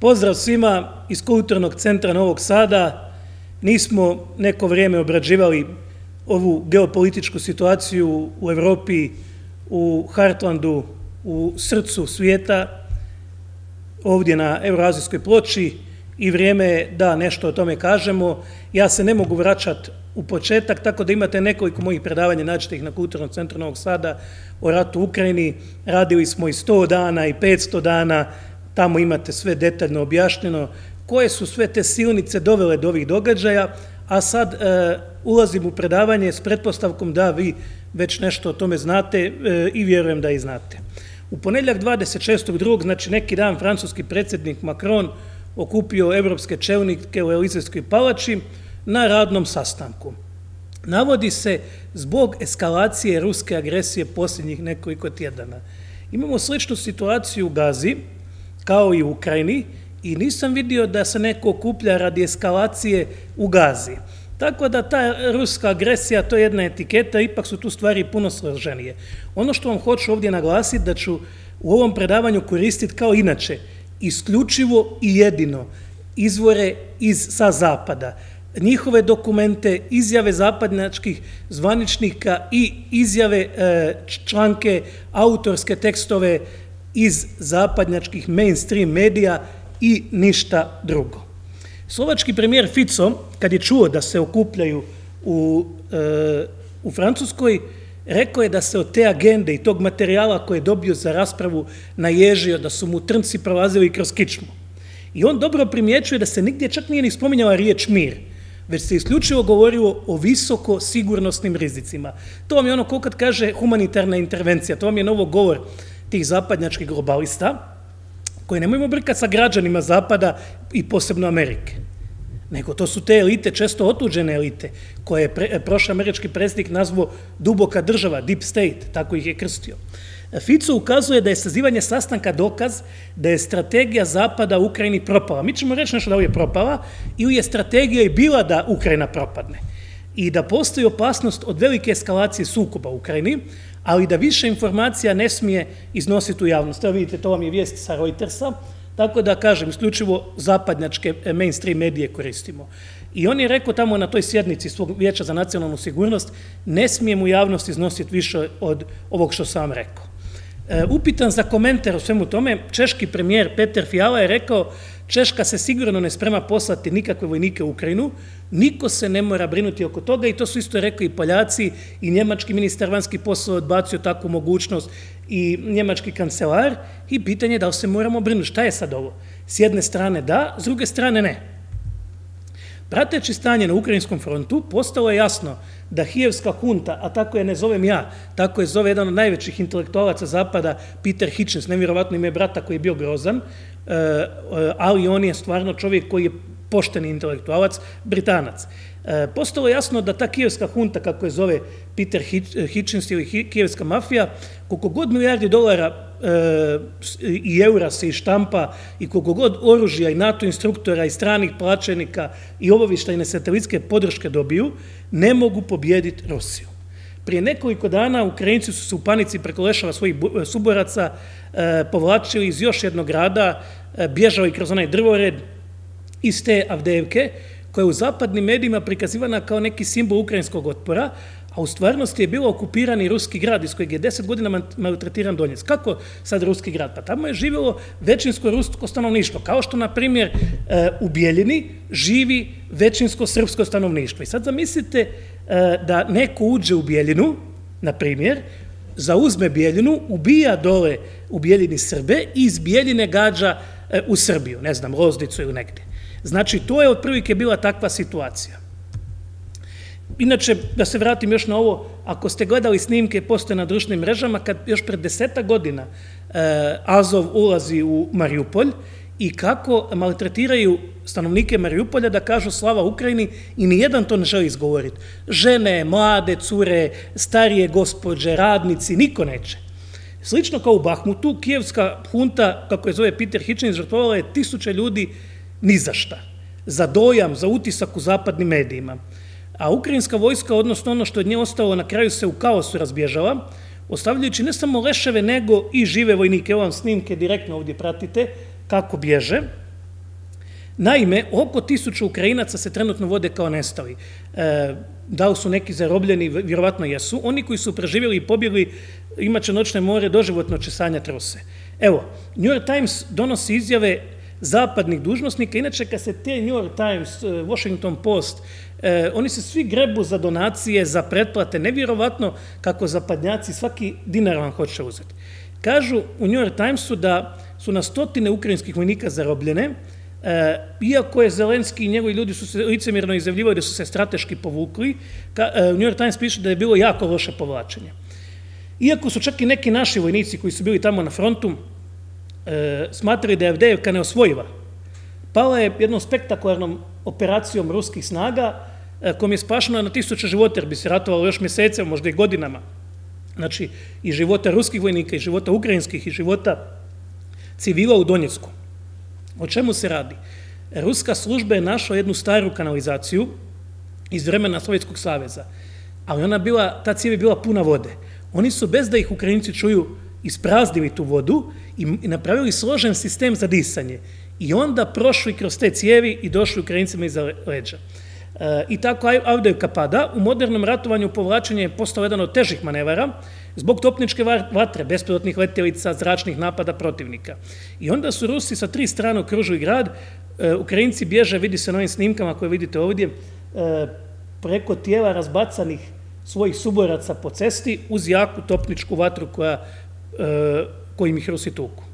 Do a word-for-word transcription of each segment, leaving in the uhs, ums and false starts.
Pozdrav svima iz Kulturnog centra Novog Sada. Nismo neko vrijeme obrađivali ovu geopolitičku situaciju u Evropi, u Heartlandu, u srcu svijeta, ovdje na Euroazijskoj ploči i vrijeme je da nešto o tome kažemo. Ja se ne mogu vraćati u početak, tako da imate nekoliko mojih predavanja, nađete ih na Kulturnom centru Novog Sada o ratu u Ukrajini. Radili smo i sto dana i petsto dana, tamo imate sve detaljno objašnjeno koje su sve te silnice dovele do ovih događaja, a sad e, ulazim u predavanje s pretpostavkom da vi već nešto o tome znate e, i vjerujem da i znate. U ponedjeljak dvadeset šestog drugog, znači neki dan, francuski predsjednik Macron okupio evropske čelnike u Elizejskoj palači na radnom sastanku. Navodi se zbog eskalacije ruske agresije posljednjih nekoliko tjedana. Imamo sličnu situaciju u Gazi, kao i u Ukrajini, i nisam vidio da se neko okuplja radi eskalacije u Gazi. Tako da ta ruska agresija, to je jedna etiketa, ipak su tu stvari puno složenije. Ono što vam hoću ovdje naglasiti, da ću u ovom predavanju koristiti kao inače, isključivo i jedino izvore iz, sa zapada, njihove dokumente, izjave zapadnjačkih zvaničnika i izjave, članke, autorske tekstove iz zapadnjačkih mainstream medija i ništa drugo. Slovački premijer Fico, kad je čuo da se okupljaju u, e, u Francuskoj, rekao je da se od te agende i tog materijala koje je dobio za raspravu naježio, da su mu trnci prolazili kroz kičmu. I on dobro primjećuje da se nigdje čak nije ni spominjala riječ mir, već se isključivo govorilo o visoko sigurnosnim rizicima. To vam je ono ko kad kaže humanitarna intervencija, to vam je novo govor tih zapadnjačkih globalista, koje nemojmo brkati sa građanima Zapada i posebno Amerike. Nego to su te elite, često otuđene elite, koje je prošli američki predsjednik nazvao duboka država, deep state, tako ih je krstio. Fico ukazuje da je sazivanje sastanka dokaz da je strategija Zapada u Ukrajini propala. Mi ćemo reći nešto da li je propala ili je strategija i bila da Ukrajina propadne i da postoji opasnost od velike eskalacije sukoba u Ukrajini, ali da više informacija ne smije iznositi u javnost. Evo vidite, to vam je vijest sa Reutersa, tako da kažem, isključivo zapadnjačke mainstream medije koristimo. I on je rekao tamo na toj sjednici svog Vijeća za nacionalnu sigurnost, ne smijemo u javnost iznositi više od ovog što sam vam rekao. E, upitan za komentar o svemu tome, češki premijer Peter Fiala je rekao, Češka se sigurno ne sprema poslati nikakve vojnike u Ukrajinu, niko se ne mora brinuti oko toga i to su isto rekli i Poljaci i njemački ministar vanjskih poslova odbacio takvu mogućnost i njemački kancelar i pitanje je da li se moramo brinuti. Šta je sad ovo? S jedne strane da, s druge strane ne. Prateći stanje na ukrajinskom frontu, postalo je jasno da kijevska hunta, a tako je ne zovem ja, tako je zove jedan od najvećih intelektualaca Zapada, Peter Hitchens, nevjerovatno ime brata koji je bio grozan, ali on je stvarno čovjek koji je pošteni intelektualac, Britanac. Postalo je jasno da ta kijevska hunta, kako je zove Peter Hitchens ili kijevska mafija, koliko god milijardi dolara i eura se štampa i koliko god oružja i NATO instruktora i stranih plaćenika i obavještajne satelitske podrške dobiju, ne mogu pobijediti Rusiju. Prije nekoliko dana Ukrajinci su se u panici preko leševa svojih suboraca povlačili iz još jednog grada, bježali kroz onaj drvored iz te Avdejevke, koja je u zapadnim medijima prikazivana kao neki simbol ukrajinskog otpora, a u stvarnosti je bilo okupirani ruski grad iz kojeg je deset godina maltretiran Donjeck. Kako sad ruski grad? Pa tamo je živjelo većinsko rusko stanovništvo, kao što, na primjer, u Bijeljini živi većinsko srpsko stanovništvo. I sad zamislite da neko uđe u Bijeljinu, na primjer, zauzme Bijeljinu, ubija dole u Bijeljini Srbe i iz Bijeljine gađa u Srbiju, ne znam, Loznicu ili negdje. Znači, to je otprilike bila takva situacija. Inače, da se vratim još na ovo, ako ste gledali snimke postoje na društvenim mrežama, kad još pred deseta godina e, Azov ulazi u Mariupolj i kako maltretiraju stanovnike Mariupolja da kažu slava Ukrajini i nijedan to ne želi izgovoriti. Žene, mlade, cure, starije gospođe, radnici, niko neće. Slično kao u Bahmutu, kijevska hunta, kako je zove Peter Hitchens, žrtvovala je tisuće ljudi ni za šta, za dojam, za utisak u zapadnim medijima. A ukrajinska vojska, odnosno ono što je od nje ostalo, na kraju se u kaosu razbježala, ostavljajući ne samo leševe, nego i žive vojnike. Ovam snimke direktno ovdje pratite kako bježe. Naime, oko tisuću Ukrajinaca se trenutno vode kao nestali. Da li su neki zarobljeni, vjerovatno jesu. Oni koji su preživjeli i pobjegli imaće noćne more, doživotno će sanjati Ruse. Evo, New York Times donosi izjave zapadnih dužnosnika, inače kad se te New York Times, Washington Post, oni se svi grebu za donacije, za pretplate, nevjerovatno kako zapadnjaci svaki dinar vam hoće uzeti. Kažu u New York Timesu da su na stotine ukrajinskih vojnika zarobljene, iako je Zelenski i njegovi ljudi su se licemirno izjavljivali da su se strateški povukli, New York Times piše da je bilo jako loše povlačenje. Iako su čak i neki naši vojnici koji su bili tamo na frontu smatrali da je Avdejevka neosvojiva, pala je jednom spektakularnom operacijom ruskih snaga kojom je spašeno na tisuće života, jer bi se ratovalo još mjesecima, možda i godinama. Znači, i života ruskih vojnika, i života ukrajinskih, i života civila u Donjecku. O čemu se radi? Ruska služba je našla jednu staru kanalizaciju iz vremena Sovjetskog saveza, ali ona bila, ta cijev je bila puna vode. Oni su, bez da ih Ukrajinci čuju, ispraznili tu vodu i napravili složen sistem za disanje. I onda prošli kroz te cijevi i došli Ukrajincima iza leđa. I tako Avdejevka pada. U modernom ratovanju povlačenje je postao jedan od težih manevara zbog topničke vatre, bespilotnih letjelica, zračnih napada protivnika. I onda su Rusi sa tri strane okružili grad, Ukrajinci bježe, vidi se na ovim snimkama koje vidite ovdje, preko tijela razbacanih svojih suboraca po cesti uz jaku topničku vatru kojim ih Rusi tuku.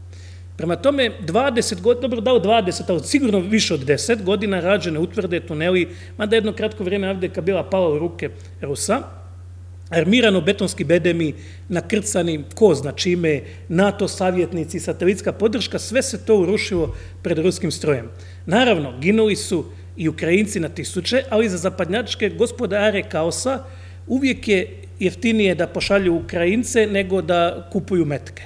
Prema tome, dvadeset, dobro dao dvadeset, ali sigurno više od deset godina rađene utvrde, tuneli, mada jedno kratko vrijeme Avdejevka bila pala u ruke Rusa, armirano betonski bedemi, nakrcani, ko zna čime, NATO savjetnici, satelitska podrška, sve se to urušilo pred ruskim strojem. Naravno, ginuli su i Ukrajinci na tisuće, ali za zapadnjačke gospodare kaosa uvijek je jeftinije da pošalju Ukrajince nego da kupuju metke.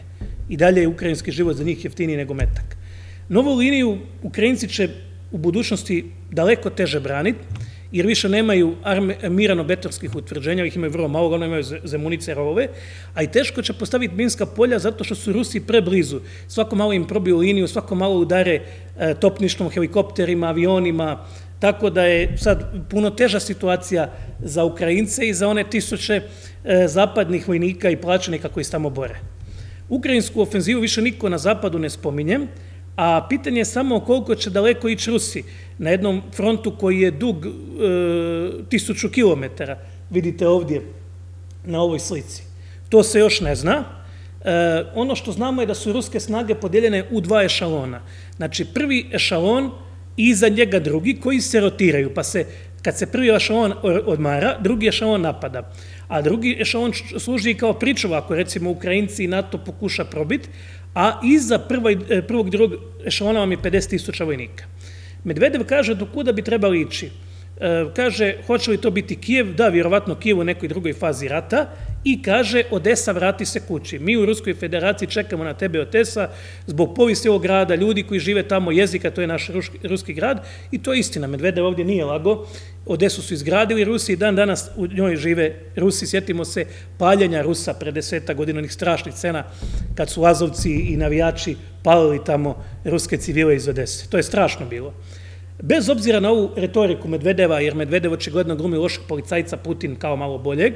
I dalje je ukrajinski život za njih jeftiniji nego metak. Novu liniju Ukrajinci će u budućnosti daleko teže braniti, jer više nemaju armirano-betonskih utvrđenja, ih imaju vrlo malo, ono imaju zemunice, rovove, a i teško će postaviti minska polja zato što su Rusi preblizu. Svako malo im probiju liniju, svako malo udare topništvom, helikopterima, avionima, tako da je sad puno teža situacija za Ukrajince i za one tisuće zapadnih vojnika i plaćenika koji se tamo bore. Ukrajinsku ofenzivu više niko na zapadu ne spominje, a pitanje je samo koliko će daleko ići Rusi na jednom frontu koji je dug tisuću kilometara, vidite ovdje na ovoj slici. To se još ne zna. Ono što znamo je da su ruske snage podijeljene u dva ešalona. Znači prvi ešalon i iza njega drugi koji se rotiraju, pa se kad se prvi ešalon odmara, drugi ešalon napada. A drugi ešalon služi kao pričuva ako recimo Ukrajinci i NATO pokuša probiti, a iza prvog i drugog ešalona vam je pedeset tisuća vojnika. Medvedev kaže do kuda bi trebali ići. Kaže, hoće li to biti Kijev? Da, vjerovatno Kijev u nekoj drugoj fazi rata. I kaže, Odesa, vrati se kući. Mi u Ruskoj federaciji čekamo na tebe, Odesa, zbog povijesti ovog grada, ljudi koji žive tamo, jezika, to je naš ruski grad. I to je istina, Medvedev ovdje nije lago. Odesu su izgradili Rusi i dan danas u njoj žive Rusi. Sjetimo se paljenja Rusa pre deseta godina, onih strašnih scena kad su Azovci i navijači palili tamo ruske civile iz Odese. To je strašno bilo. Bez obzira na ovu retoriku Medvedeva, jer Medvedev očigledno glumi lošeg policajca, Putin kao malo boljeg,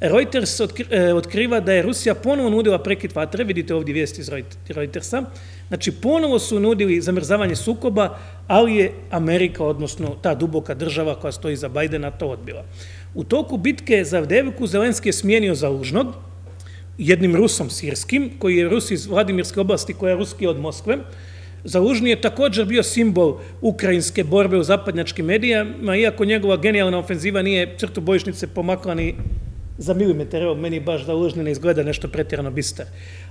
Reuters otkriva da je Rusija ponovo nudila prekid vatre, vidite ovdje vijesti iz Reutersa, znači ponovo su nudili zamrzavanje sukoba, ali je Amerika, odnosno ta duboka država koja stoji za Bajdena, to odbila. U toku bitke za Avdejevku Zelenski je smijenio Zalužnog, jednim Rusom sirskim, koji je Rus iz Vladimirske oblasti, koja je ruski od Moskve. Zalužni je također bio simbol ukrajinske borbe u zapadnjačkim medijama, iako njegova genijalna ofenziva nije crtu bojišnice pomakla ni za milimetar. Evo, meni baš Zalužni ne izgleda nešto pretjerano bistar.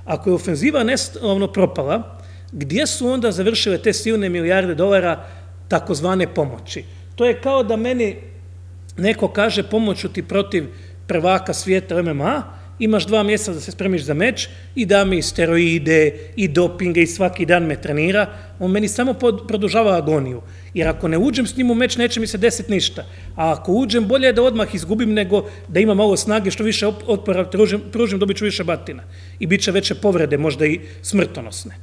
Ako je ofenziva neslavno propala, gdje su onda završile te silne milijarde dolara takozvane pomoći? To je kao da meni neko kaže pomoću ti protiv prvaka svijeta M M A, imaš dva mjeseca da se spremiš za meč i da mi steroide i dopinge i svaki dan me trenira, on meni samo produžava agoniju. Jer ako ne uđem s njim u meč, neće mi se desiti ništa. A ako uđem, bolje je da odmah izgubim nego da imam malo snage, što više otpora pružim, dobit ću više batina. I bit će veće povrede, možda i smrtonosne.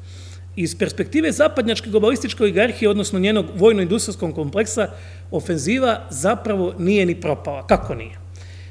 Iz perspektive zapadnjačke globalističke oligarhije, odnosno njenog vojno-industrijskog kompleksa, ofenziva zapravo nije ni propala. Kako nije?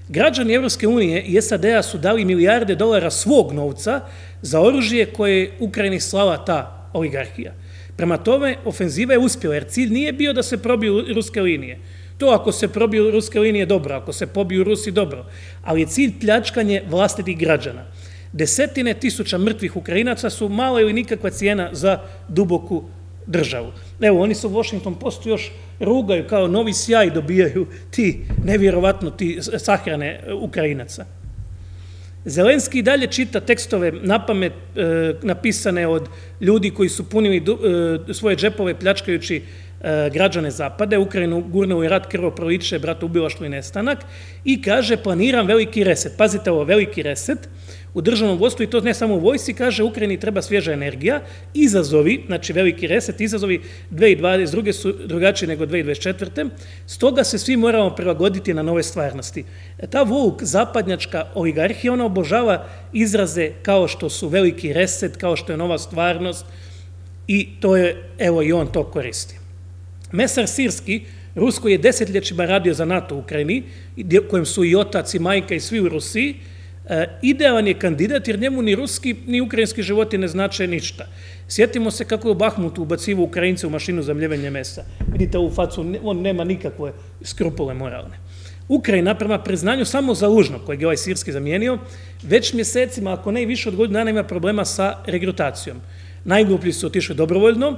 Građani Evropske unije i S A D-a su dali milijarde dolara svog novca za oružje koje je Ukrajini slala ta oligarhija. Prema tome, ofenziva je uspjela, jer cilj nije bio da se probiju ruske linije. To ako se probiju ruske linije dobro, ako se pobiju Rusi dobro, ali je cilj pljačkanje vlastitih građana. Desetine tisuća mrtvih Ukrajinaca su mala ili nikakva cijena za duboku državu. Evo, oni se u Washington Postu još rugaju kao novi sjaj dobijaju ti, nevjerovatno, ti sahrane Ukrajinaca. Zelenski i dalje čita tekstove napamet napisane od ljudi koji su punili svoje džepove pljačkajući građane Zapada, Ukrajinu gurnuli rat, krvoproliće, bratoubilaštvo i nestanak, i kaže planiram veliki reset. Pazite ovo, veliki reset u državnom vodstvu, i to ne samo u vojsci, kaže Ukrajini treba svježa energija, izazovi, znači veliki reset, izazovi dve hiljade dvadeset druge su drugačiji nego dve hiljade dvadeset četvrte Stoga se svi moramo prilagoditi na nove stvarnosti. Ta woke zapadnjačka oligarhija, ona obožava izraze kao što su veliki reset, kao što je nova stvarnost, i to je, evo i on to koristi. Mesar Sirski, Rusko je desetljećima radio za NATO u Ukrajini, kojem su i otac i majka i svi u Rusiji, idealan je kandidat jer njemu ni ruski ni ukrajinski životi ne znače ništa. Sjetimo se kako je u Bahmutu ubacivo Ukrajince u mašinu za mljevenje mesa. Vidite ovu facu, on nema nikakve skrupule moralne. Ukrajina prema priznanju samo za Lužno, kojeg je ovaj Sirski zamijenio, već mjesecima, ako ne i više od godina, ima problema sa regrutacijom. Najgluplji su otišli dobrovoljno,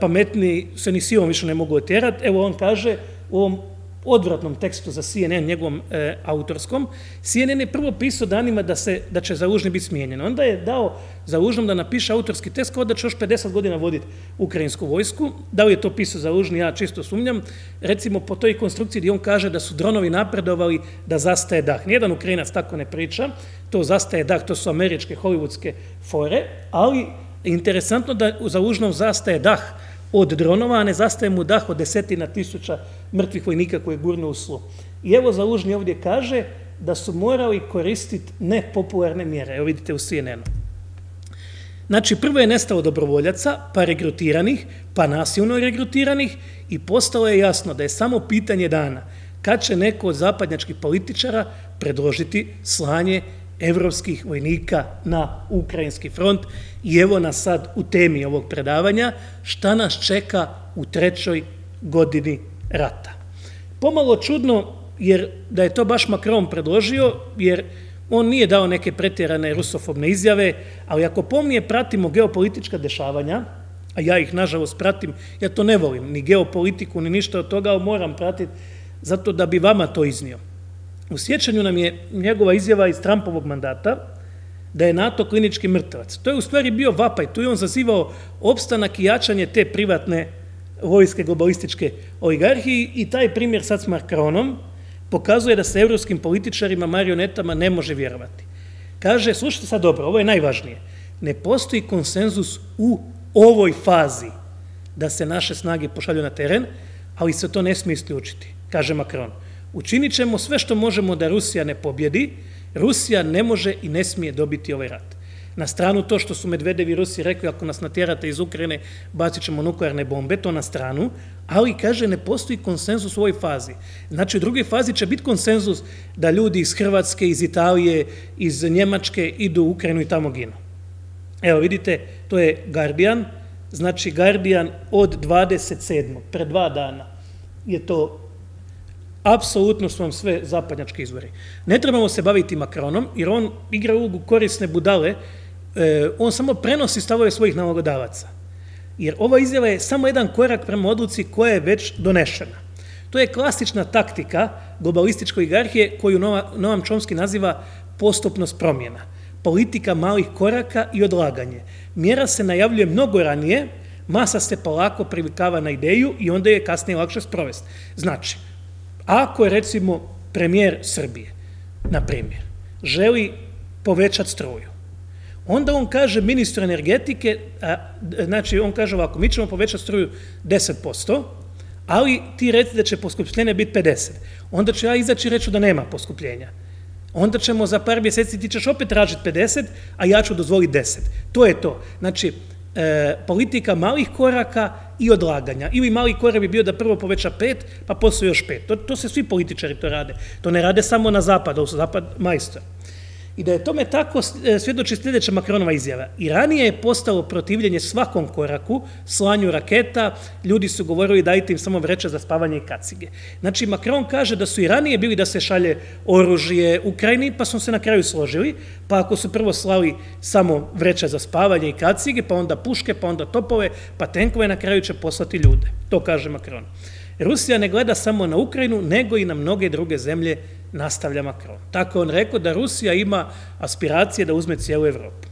pametni se ni silom više ne mogu otjerati. Evo on kaže u ovom odvratnom tekstu za C N N, njegovom autorskom, C N N je prvo pisao danima da će Zalužni biti smijenjen. Onda je dao Zalužnom da napiše autorski tekst kao da će još pedeset godina voditi ukrajinsku vojsku. Da li je to pisao Zalužni, ja čisto sumnjam. Recimo po toj konstrukciji gdje on kaže da su dronovi napredovali da zastaje dah. Nijedan Ukrajinac tako ne priča, to zastaje dah, to su američke, hollywoodske fore, ali interesantno da za Lužnom zastaje dah od dronova, a ne zastaje mu dah od desetina tisuća mrtvih vojnika koji je gurno u slu. I evo za Lužni ovdje kaže da su morali koristiti nepopularne mjere. Evo vidite u C N N-u. Znači, prvo je nestalo dobrovoljaca, pa regrutiranih, pa nasilno regrutiranih, i postalo je jasno da je samo pitanje dana kad će neko od zapadnjačkih političara predložiti slanje evropskih vojnika na ukrajinski front. I evo nas sad u temi ovog predavanja, šta nas čeka u trećoj godini rata. Pomalo čudno, jer da je to baš Macron predložio, jer on nije dao neke pretjerane rusofobne izjave, ali ako pomnije pratimo geopolitička dešavanja, a ja ih nažalost pratim, ja to ne volim, ni geopolitiku, ni ništa od toga, ali moram pratiti zato da bi vama to iznio. U sjećanju nam je njegova izjava iz Trumpovog mandata da je NATO klinički mrtvac. To je u stvari bio vapaj, tu je on zazivao opstanak i jačanje te privatne vojske globalističke oligarhije, i taj primjer sad s Macronom pokazuje da se evropskim političarima, marionetama ne može vjerovati. Kaže, slušajte sad dobro, ovo je najvažnije, ne postoji konsenzus u ovoj fazi da se naše snage pošalju na teren, ali se to ne smije isključiti, kaže Macron. Učinit ćemo sve što možemo da Rusija ne pobjedi, Rusija ne može i ne smije dobiti ovaj rat. Na stranu to što su Medvedevi Rusi rekli, ako nas natjerate iz Ukrajine, bacit ćemo nuklearne bombe, to na stranu, ali, kaže, ne postoji konsenzus u ovoj fazi. Znači, u drugoj fazi će biti konsenzus da ljudi iz Hrvatske, iz Italije, iz Njemačke idu u Ukrajinu i tamo ginu. Evo, vidite, to je Guardian, znači Guardian od dvadeset sedmog pre dva dana je to. Apsolutno su vam sve zapadnjački izvori. Ne trebamo se baviti Macronom, jer on igra ulogu korisne budale, on samo prenosi stavove svojih nalogodavaca. Jer ova izjava je samo jedan korak prema odluci koja je već donešena. To je klasična taktika globalističke oligarhije koju Noam Chomsky naziva postupnost promjena. Politika malih koraka i odlaganje. Mjera se najavljuje mnogo ranije, masa se polako privikava na ideju i onda je kasnije lakše sprovesti. Znači, ako je, recimo, premijer Srbije, na primjer, želi povećati struju, onda on kaže ministru energetike, znači on kaže ovako, mi ćemo povećati struju deset posto, ali ti reci da će poskupljenje biti pedeset. Onda ću ja izaći i reći da nema poskupljenja. Onda ćemo za par mjeseci, ti ćeš opet tražiti pedeset, a ja ću dozvoliti deset. To je to. Znači, politika malih koraka i odlaganja. Ili mali korak bi bio da prvo poveća pet, pa posle još pet. To se svi političari to rade. To ne rade samo na zapad, ovo su zapad majstor. I da je tome tako svjedoči sljedeća Makronova izjava. I ranije je postalo protivljenje svakom koraku, slanju raketa, ljudi su govorili dajte im samo vreće za spavanje i kacige. Znači, Makron kaže da su i ranije bili da se šalje oružje Ukrajini, pa smo se na kraju složili, pa ako su prvo slali samo vreće za spavanje i kacige, pa onda puške, pa onda topove, pa tenkove, na kraju će poslati ljude. To kaže Makron. Rusija ne gleda samo na Ukrajinu, nego i na mnoge druge zemlje, nastavlja Makron. Tako je on rekao da Rusija ima aspiracije da uzme cijelu Evropu.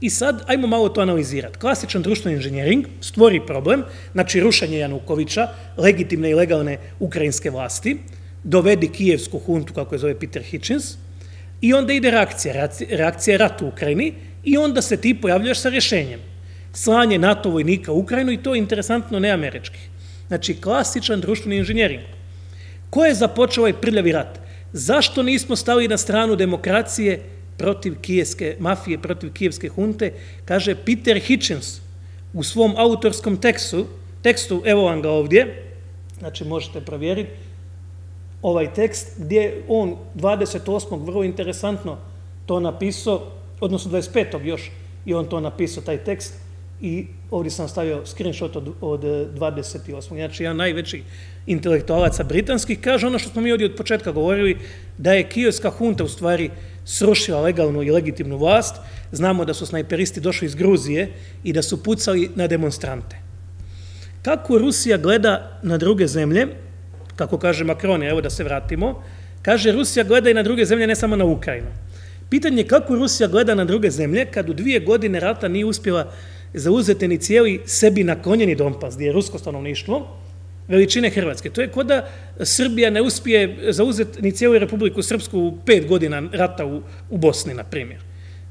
I sad, ajmo malo to analizirati. Klasičan društveni inženjering stvori problem, znači rušenje Janukovića, legitimne i legalne ukrajinske vlasti, dovedi kijevsku huntu, kako je zove Peter Hitchens, i onda ide reakcija, reakcija je rat u Ukrajini, i onda se ti pojavljaš sa rješenjem. Slanje NATO vojnika u Ukrajinu, i to je interesantno, ne američkih. Znači, klasičan društveni inženjering. Ko je započeo ovaj prljavi rat? Zašto nismo stali na stranu demokracije protiv kijevske mafije, protiv kijevske hunte? Kaže Peter Hitchens u svom autorskom tekstu, tekstu, evo vam ga ovdje, znači možete provjeriti, ovaj tekst gdje on dvadeset osmog vrlo interesantno to napisao, odnosno dvadeset petog još je on to napisao, taj tekst, i ovdje sam stavio screenshot od dvadeset osmog Znači, jedan najveći intelektualaca britanskih kaže ono što smo mi ovdje od početka govorili, da je kijevska hunta u stvari srušila legalnu i legitimnu vlast. Znamo da su snajperisti došli iz Gruzije i da su pucali na demonstrante. Kako Rusija gleda na druge zemlje, kako kaže Makron, evo da se vratimo, kaže Rusija gleda i na druge zemlje, ne samo na Ukrajinu. Pitanje je kako Rusija gleda na druge zemlje kad u dvije godine rata nije uspjela zauzete ni cijeli sebi naklonjeni Donbas, gdje je rusko stanovništvo, veličine Hrvatske. To je kao da Srbija ne uspije zauzeti ni cijelu Republiku Srpsku u pet godina rata u Bosni, na primjer.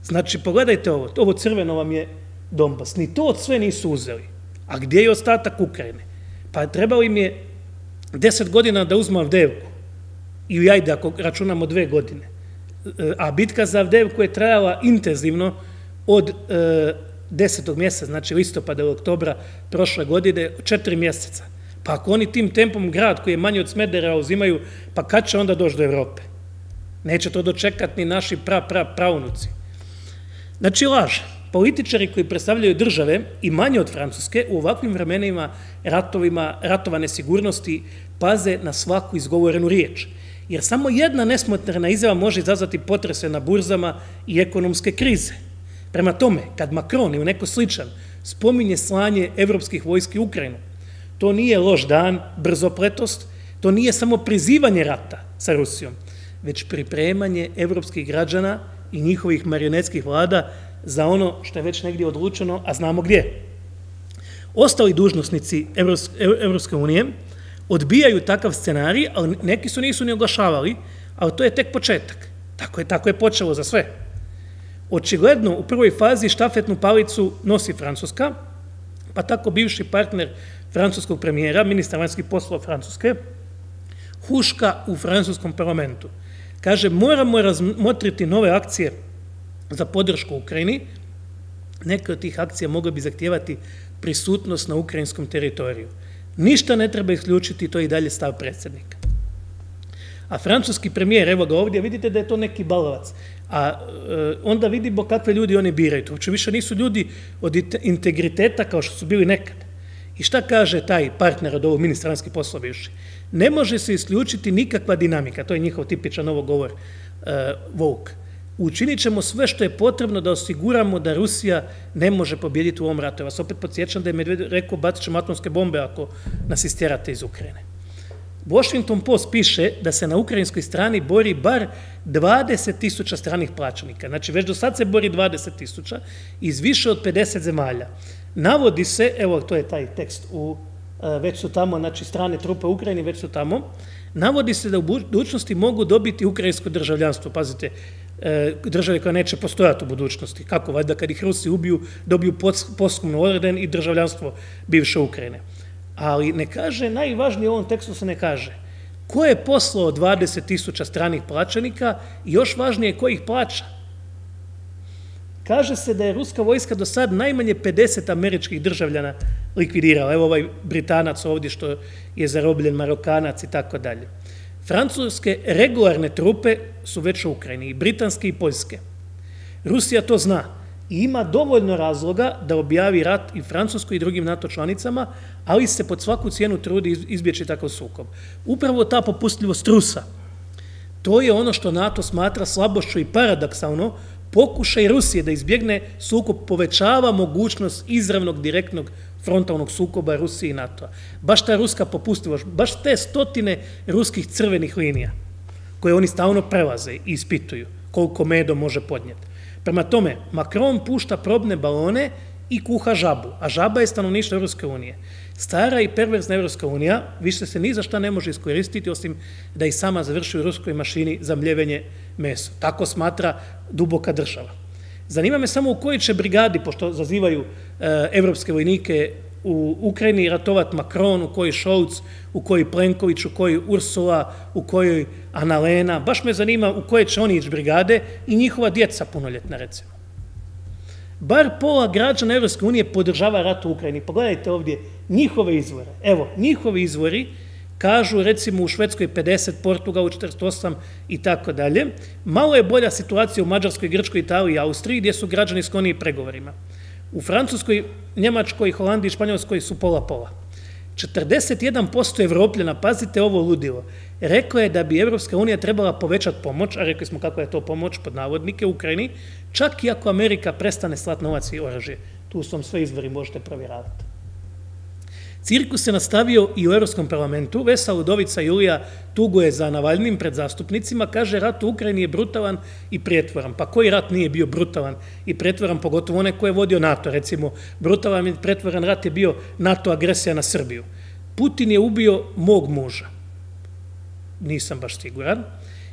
Znači, pogledajte ovo, ovo crveno vam je Donbas. Ni to od sve nisu uzeli. A gdje je ostatak Ukrajine? Pa trebalo im je deset godina da uzme Avdejevku. Ili ajde, ako računamo dve godine. A bitka za Avdejevku je trajala intenzivno od desetog mjeseca, znači listopada ili oktobra prošle godine, četiri mjeseca. Pa ako oni tim tempom grad koji je manji od Smedera uzimaju, pa kad će onda doći do Evrope? Neće to dočekati ni naši pra, pra, praunuci. Znači, laž. Političari koji predstavljaju države i manje od Francuske u ovakvim vremenima ratovima, ratova nesigurnosti paze na svaku izgovorenu riječ. Jer samo jedna nesmotrena izjava može izazvati potrese na burzama i ekonomske krize. Prema tome, kad Makron ili neko sličan spominje slanje evropskih vojski u Ukrajinu, to nije loš dan, brzopletost, to nije samo prizivanje rata sa Rusijom, već pripremanje evropskih građana i njihovih marionetskih vlada za ono što je već negdje odlučeno, a znamo gdje. Ostali dužnosnici Evropske unije odbijaju takav scenarij, ali neki su nisu ni oglašavali, ali to je tek početak. Tako je, tako je počelo za sve. Očigledno, u prvoj fazi štafetnu palicu nosi Francuska, pa tako bivši partner francuskog premijera, ministar vanjskih poslova Francuske, huška u francuskom parlamentu. Kaže, moramo razmotriti nove akcije za podršku Ukrajini. Neke od tih akcija mogla bi zahtijevati prisutnost na ukrajinskom teritoriju. Ništa ne treba isključiti, to je i dalje stav predsjednika. A francuski premijer, evo ga ovdje, vidite da je to neki balavac. A e, onda vidimo kakve ljudi oni biraju. Uopće više nisu ljudi od integriteta kao što su bili nekad. I šta kaže taj partner od ovog ministra vanjskih poslova bivši? Ne može se isključiti nikakva dinamika, to je njihov tipičan ovo govor, e, Vouk. Učinit ćemo sve što je potrebno da osiguramo da Rusija ne može pobijediti u ovom ratu. Ja vas opet podsjećam da je Medved rekao bacit ćemo atomske bombe ako nas istjerate iz Ukrajine. Washington Post piše da se na ukrajinskoj strani bori bar dvadeset tisuća stranih plaćenika. Znači, već do sad se bori dvadeset tisuća iz više od pedeset zemalja. Navodi se, evo to je taj tekst, u, već su tamo, znači strane trupe Ukrajini već su tamo, navodi se da u budućnosti mogu dobiti ukrajinsko državljanstvo. Pazite, države koja neće postojati u budućnosti. Kako? Valjda kad ih Rusi ubiju, dobiju posmrtni orden i državljanstvo bivše Ukrajine. Ali ne kaže, najvažnije u ovom tekstu se ne kaže, ko je poslao dvadeset tisuća stranih plaćenika i još važnije ko ih plaća. Kaže se da je ruska vojska do sad najmanje pedeset američkih državljana likvidirala. Evo ovaj Britanac ovdje što je zarobljen, Marokanac i tako dalje. Francuske regularne trupe su već u Ukrajini, i britanske i poljske. Rusija to zna i ima dovoljno razloga da objavi rat i Francuskoj i drugim NATO članicama, ali se pod svaku cijenu trudi izbjeći takav sukob. Upravo ta popustljivost Rusa, to je ono što NATO smatra slabošću i paradoksalno, pokušaj Rusije da izbjegne sukob povećava mogućnost izravnog, direktnog frontalnog sukoba Rusije i NATO-a. Baš ta ruska popustljivost, baš te stotine ruskih crvenih linija koje oni stalno prelaze i ispituju koliko medo može podnijeti. Prema tome, Macron pušta probne balone i kuha žabu, a žaba je stanovništvo Evropske unije. Stara i perverzna Evropska unija više se ni za šta ne može iskoristiti, osim da i sama završi u ruskoj mašini za mljevenje mesa. Tako smatra duboka država. Zanima me samo u koji će brigadi, pošto zazivaju evropske vojnike u Ukrajini, ratovat Macron, u koji Scholz, u koji Plenković, u koji Ursula, u koji Annalena. Baš me zanima u koje će oni ići brigade i njihova djeca punoljetna, recimo. Bar pola građana Evropske unije podržava rat u Ukrajini. Pogledajte ovdje njihove izvore. Evo, njihovi izvori kažu, recimo, u Švedskoj pedeset, Portugalu četrdeset osam i tako dalje. Malo je bolja situacija u Mađarskoj, Grčkoj, Italiji i Austriji, gdje su građani skloniji pregovorima. U Francuskoj, Njemačkoj, Holandiji i Španjolskoj su pola-pola. četrdeset jedan posto Evropljana, pazite ovo ludilo, rekao je da bi Evropska unija trebala povećati pomoć, a rekli smo kako je to pomoć, pod navodnike, Ukrajini, čak i ako Amerika prestane slati novac i oružje. Tu su vam sve izvori, možete provjeravati. Cirkus se nastavio i u Evropskom parlamentu. Vesna Ludovica Julija tuguje za Navalnim pred zastupnicima, kaže rat u Ukrajini je brutalan i prijetvoran. Pa koji rat nije bio brutalan i prijetvoran, pogotovo onaj koje je vodio NATO, recimo. Brutalan i prijetvoran rat je bio NATO agresija na Srbiju. Putin je ubio mog muža. Nisam baš siguran.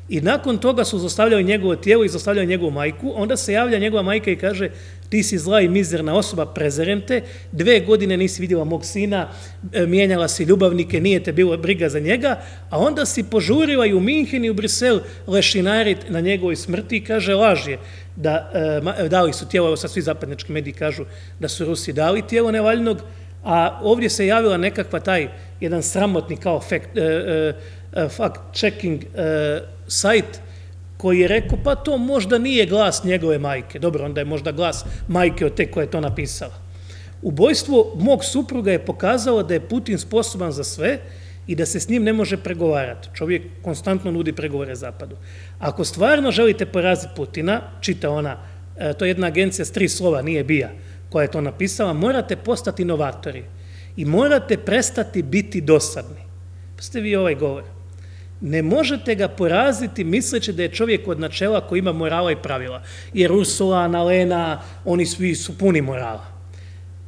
I nakon toga su zlostavljali njegovo tijelo i zlostavljali njegovu majku, onda se javlja njegova majka i kaže ti si zla i mizerna osoba, prezirem te, dve godine nisi vidjela mog sina, mijenjala si ljubavnike, nije te bilo briga za njega, a onda si požurila i u Minhen i u Brisel lešinarit na njegovoj smrti i kaže laž je da dali su tijelo, evo sad svi zapadnički mediji kažu da su Rusi dali tijelo Navalnog, a ovdje se javila nekakva taj jedan sramotni kao fact-checking sajt koji je rekao, pa to možda nije glas njegove majke. Dobro, onda je možda glas majke od te koja je to napisala. Ubojstvo mog supruga je pokazalo da je Putin sposoban za sve i da se s njim ne može pregovarati. Čovjek konstantno nudi pregovore Zapadu. Ako stvarno želite poraziti Putina, čita ona, to je jedna agencija s tri slova, nije B I A, koja je to napisala, morate postati inovatori i morate prestati biti dosadni. Pa ste vi ovaj govor. Ne možete ga poraziti misleći da je čovjek od načela koji ima morala i pravila. Jer Ursula, Annalena, oni svi su puni morala.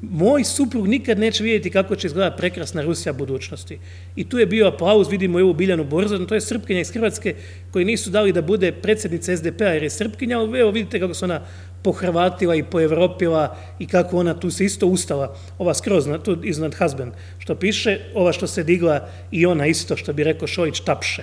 Moj suprug nikad neće vidjeti kako će izgledati prekrasna Rusija budućnosti. I tu je bio aplauz, vidimo i ovu Biljanu Borzan, to je Srpkinja iz Hrvatske koji nisu dali da bude predsjednica S D P-a jer je Srpkinja, ali evo vidite kako se ona pohrvatila i poevropila i kako ona tu se isto ustala, ova skroz, tu iznad husband, što piše, ova što se digla i ona isto, što bi rekao Šojić, tapše.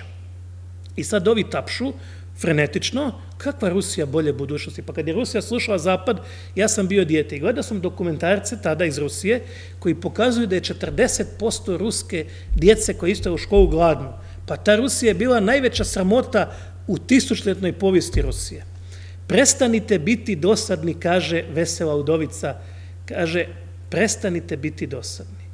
I sad ovi tapšu, frenetično, kakva Rusija bolje budućnosti? Pa kad je Rusija slušala Zapad, ja sam bio dijete i gledao sam dokumentarce tada iz Rusije koji pokazuju da je četrdeset posto ruske djece koje isto je u školu gladno. Pa ta Rusija je bila najveća sramota u tisućljetnoj povijesti Rusije. Prestanite biti dosadni, kaže Vesela Ludovica, kaže prestanite biti dosadni.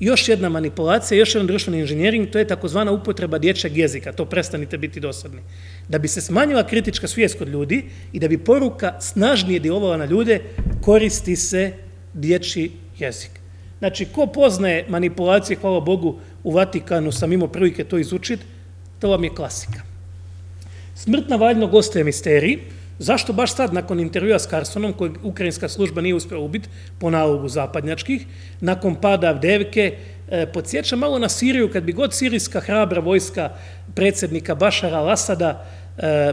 Još jedna manipulacija, još jedan društveni inženjering, to je takozvana upotreba dječjeg jezika, to prestanite biti dosadni. Da bi se smanjila kritička svijest kod ljudi i da bi poruka snažnije djelovala na ljude, koristi se dječji jezik. Znači, ko poznaje manipulacije, hvala Bogu, u Vatikanu sam imao prilike to izučiti, to vam je klasika. Smrt Navalnog ostaje misterij. Zašto baš sad, nakon intervjua s Carsonom, kojeg ukrajinska služba nije uspjela ubiti po nalogu zapadnjačkih, nakon pada Avdijivke, podsjeća malo na Siriju, kad bi god sirijska hrabra vojska predsjednika Bašara al-Asada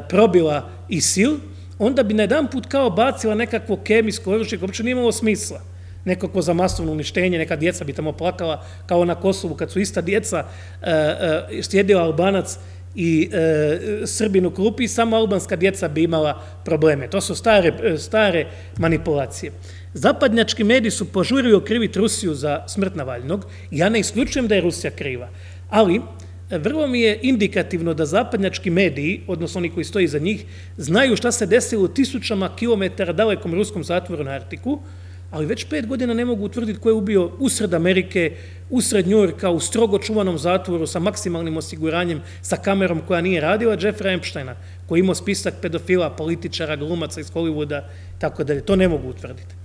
probila I S I L, onda bi na jedan put kao bacila nekakvo kemijsko oružje koje uopće nije imalo smisla. Nekako za masovno uništenje, neka djeca bi tamo plakala, kao na Kosovu, kad su ista djeca sjedila Albanac i Srbin u klupi, samo albanska djeca bi imala probleme. To su stare manipulacije. Zapadnjački mediji su požurili okriviti Rusiju za smrt Navalnog. Ja ne isključujem da je Rusija kriva, ali vrlo mi je indikativno da zapadnjački mediji, odnosno oni koji stoji iza njih, znaju šta se desilo u tisućama kilometara dalekom ruskom zatvoru na Arktiku, ali već pet godina ne mogu utvrditi ko je ubio usred Amerike, usred Njujorka, u strogo čuvanom zatvoru sa maksimalnim osiguranjem, sa kamerom koja nije radila, Jeffrey Epsteina, koji imao spisak pedofila, političara, glumaca iz Hollywooda, tako dalje. To ne mogu utvrditi.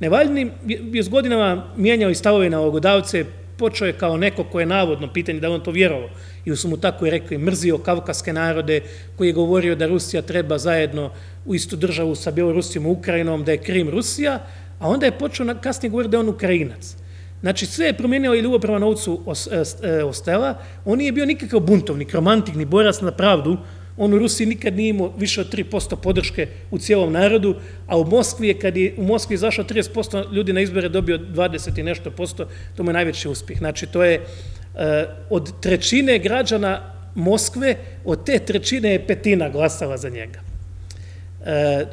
Navalni je s godinama mijenjao i stavove na nalogodavce, počeo je kao neko koje je navodno pitanje da li on to vjerovao, ili su mu tako i rekli, mrzio kavkaske narode, koji je govorio da Rusija treba zajedno u istu državu sa Bjelorusijom i Ukrajinom, da je Krim Rusija, a onda je počeo kasnije govoriti da je on Ukrajinac. Znači, sve je promijenio i ljubav prema novcu ostala, on nije bio nikakav buntovnik, romantik, ni borac na pravdu, on u Rusiji nikad nije imao više od tri posto podrške u cijelom narodu, a u Moskvi je, kad je u Moskvi izašao trideset posto ljudi na izbore, dobio dvadeset i nešto posto, to mu je najveći uspjeh. Znači, to je od trećine građana Moskve, od te trećine je petina glasala za njega.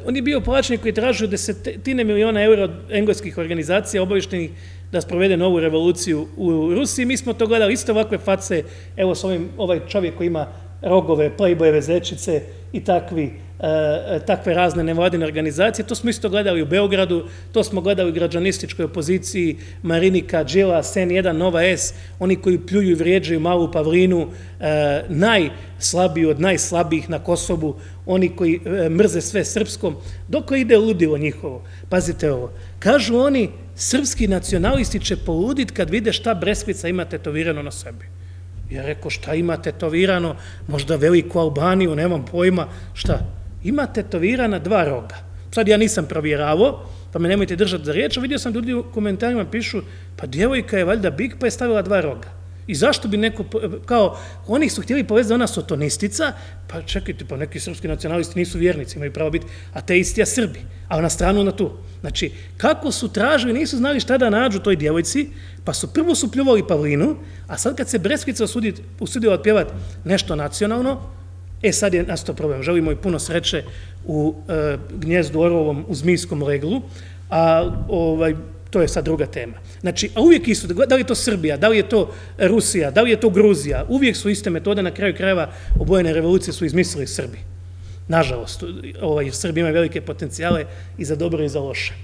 On je bio plaćenik koji je tražio desetine miliona eura od engleskih organizacija obavještenih da sprovede novu revoluciju u Rusiji. Mi smo to gledali isto ovakve face, evo s ovim, ovaj čovjek koji ima rogove, plejbojeve zečice i takve razne nevladine organizacije. To smo isto gledali u Beogradu, to smo gledali u građanističkoj opoziciji, Marinika, Đilas, en jedan, Nova S, oni koji pljuju i vrijeđaju Malu Pavlinu, najslabiji od najslabijih na Kosovu, oni koji mrze sve srpskom, dokle ide ludilo njihovo. Pazite ovo, kažu oni, srpski nacionalisti će poludit kad vide šta Breskvica ima tetovirano na sebi. Ja rekao, šta ima tetovirano, možda veliku Albaniju, nemam pojma, šta? Ima tetovirana dva roga. Sad ja nisam provjeravao, pa me nemojte držati za riječ, vidio sam ljudi u komentarima pišu, pa djevojka je valjda big, pa je stavila dva roga. I zašto bi neko, kao, oni su htjeli povesti da ona sotonistica, pa čekajte, pa neki srpski nacionalisti nisu vjernici, imaju pravo biti ateisti, a Srbi, a na stranu na tu. Znači, kako su tražili, nisu znali šta da nađu toj djevojci, pa su prvo su pljuvali Pavlinu, a sad kad se Breskvica usudila otpjevati nešto nacionalno, e sad je nastao problem, želimo i puno sreće u Gnjezdu Orlovom u Zmijskom leglu, a ovaj... to je sad druga tema. Znači, a uvijek isto, da li je to Srbija, da li je to Rusija, da li je to Gruzija, uvijek su iste metode, na kraju krajeva obojene revolucije su izmislili Srbi. Nažalost, jer Srbi imaju velike potencijale i za dobro i za loše.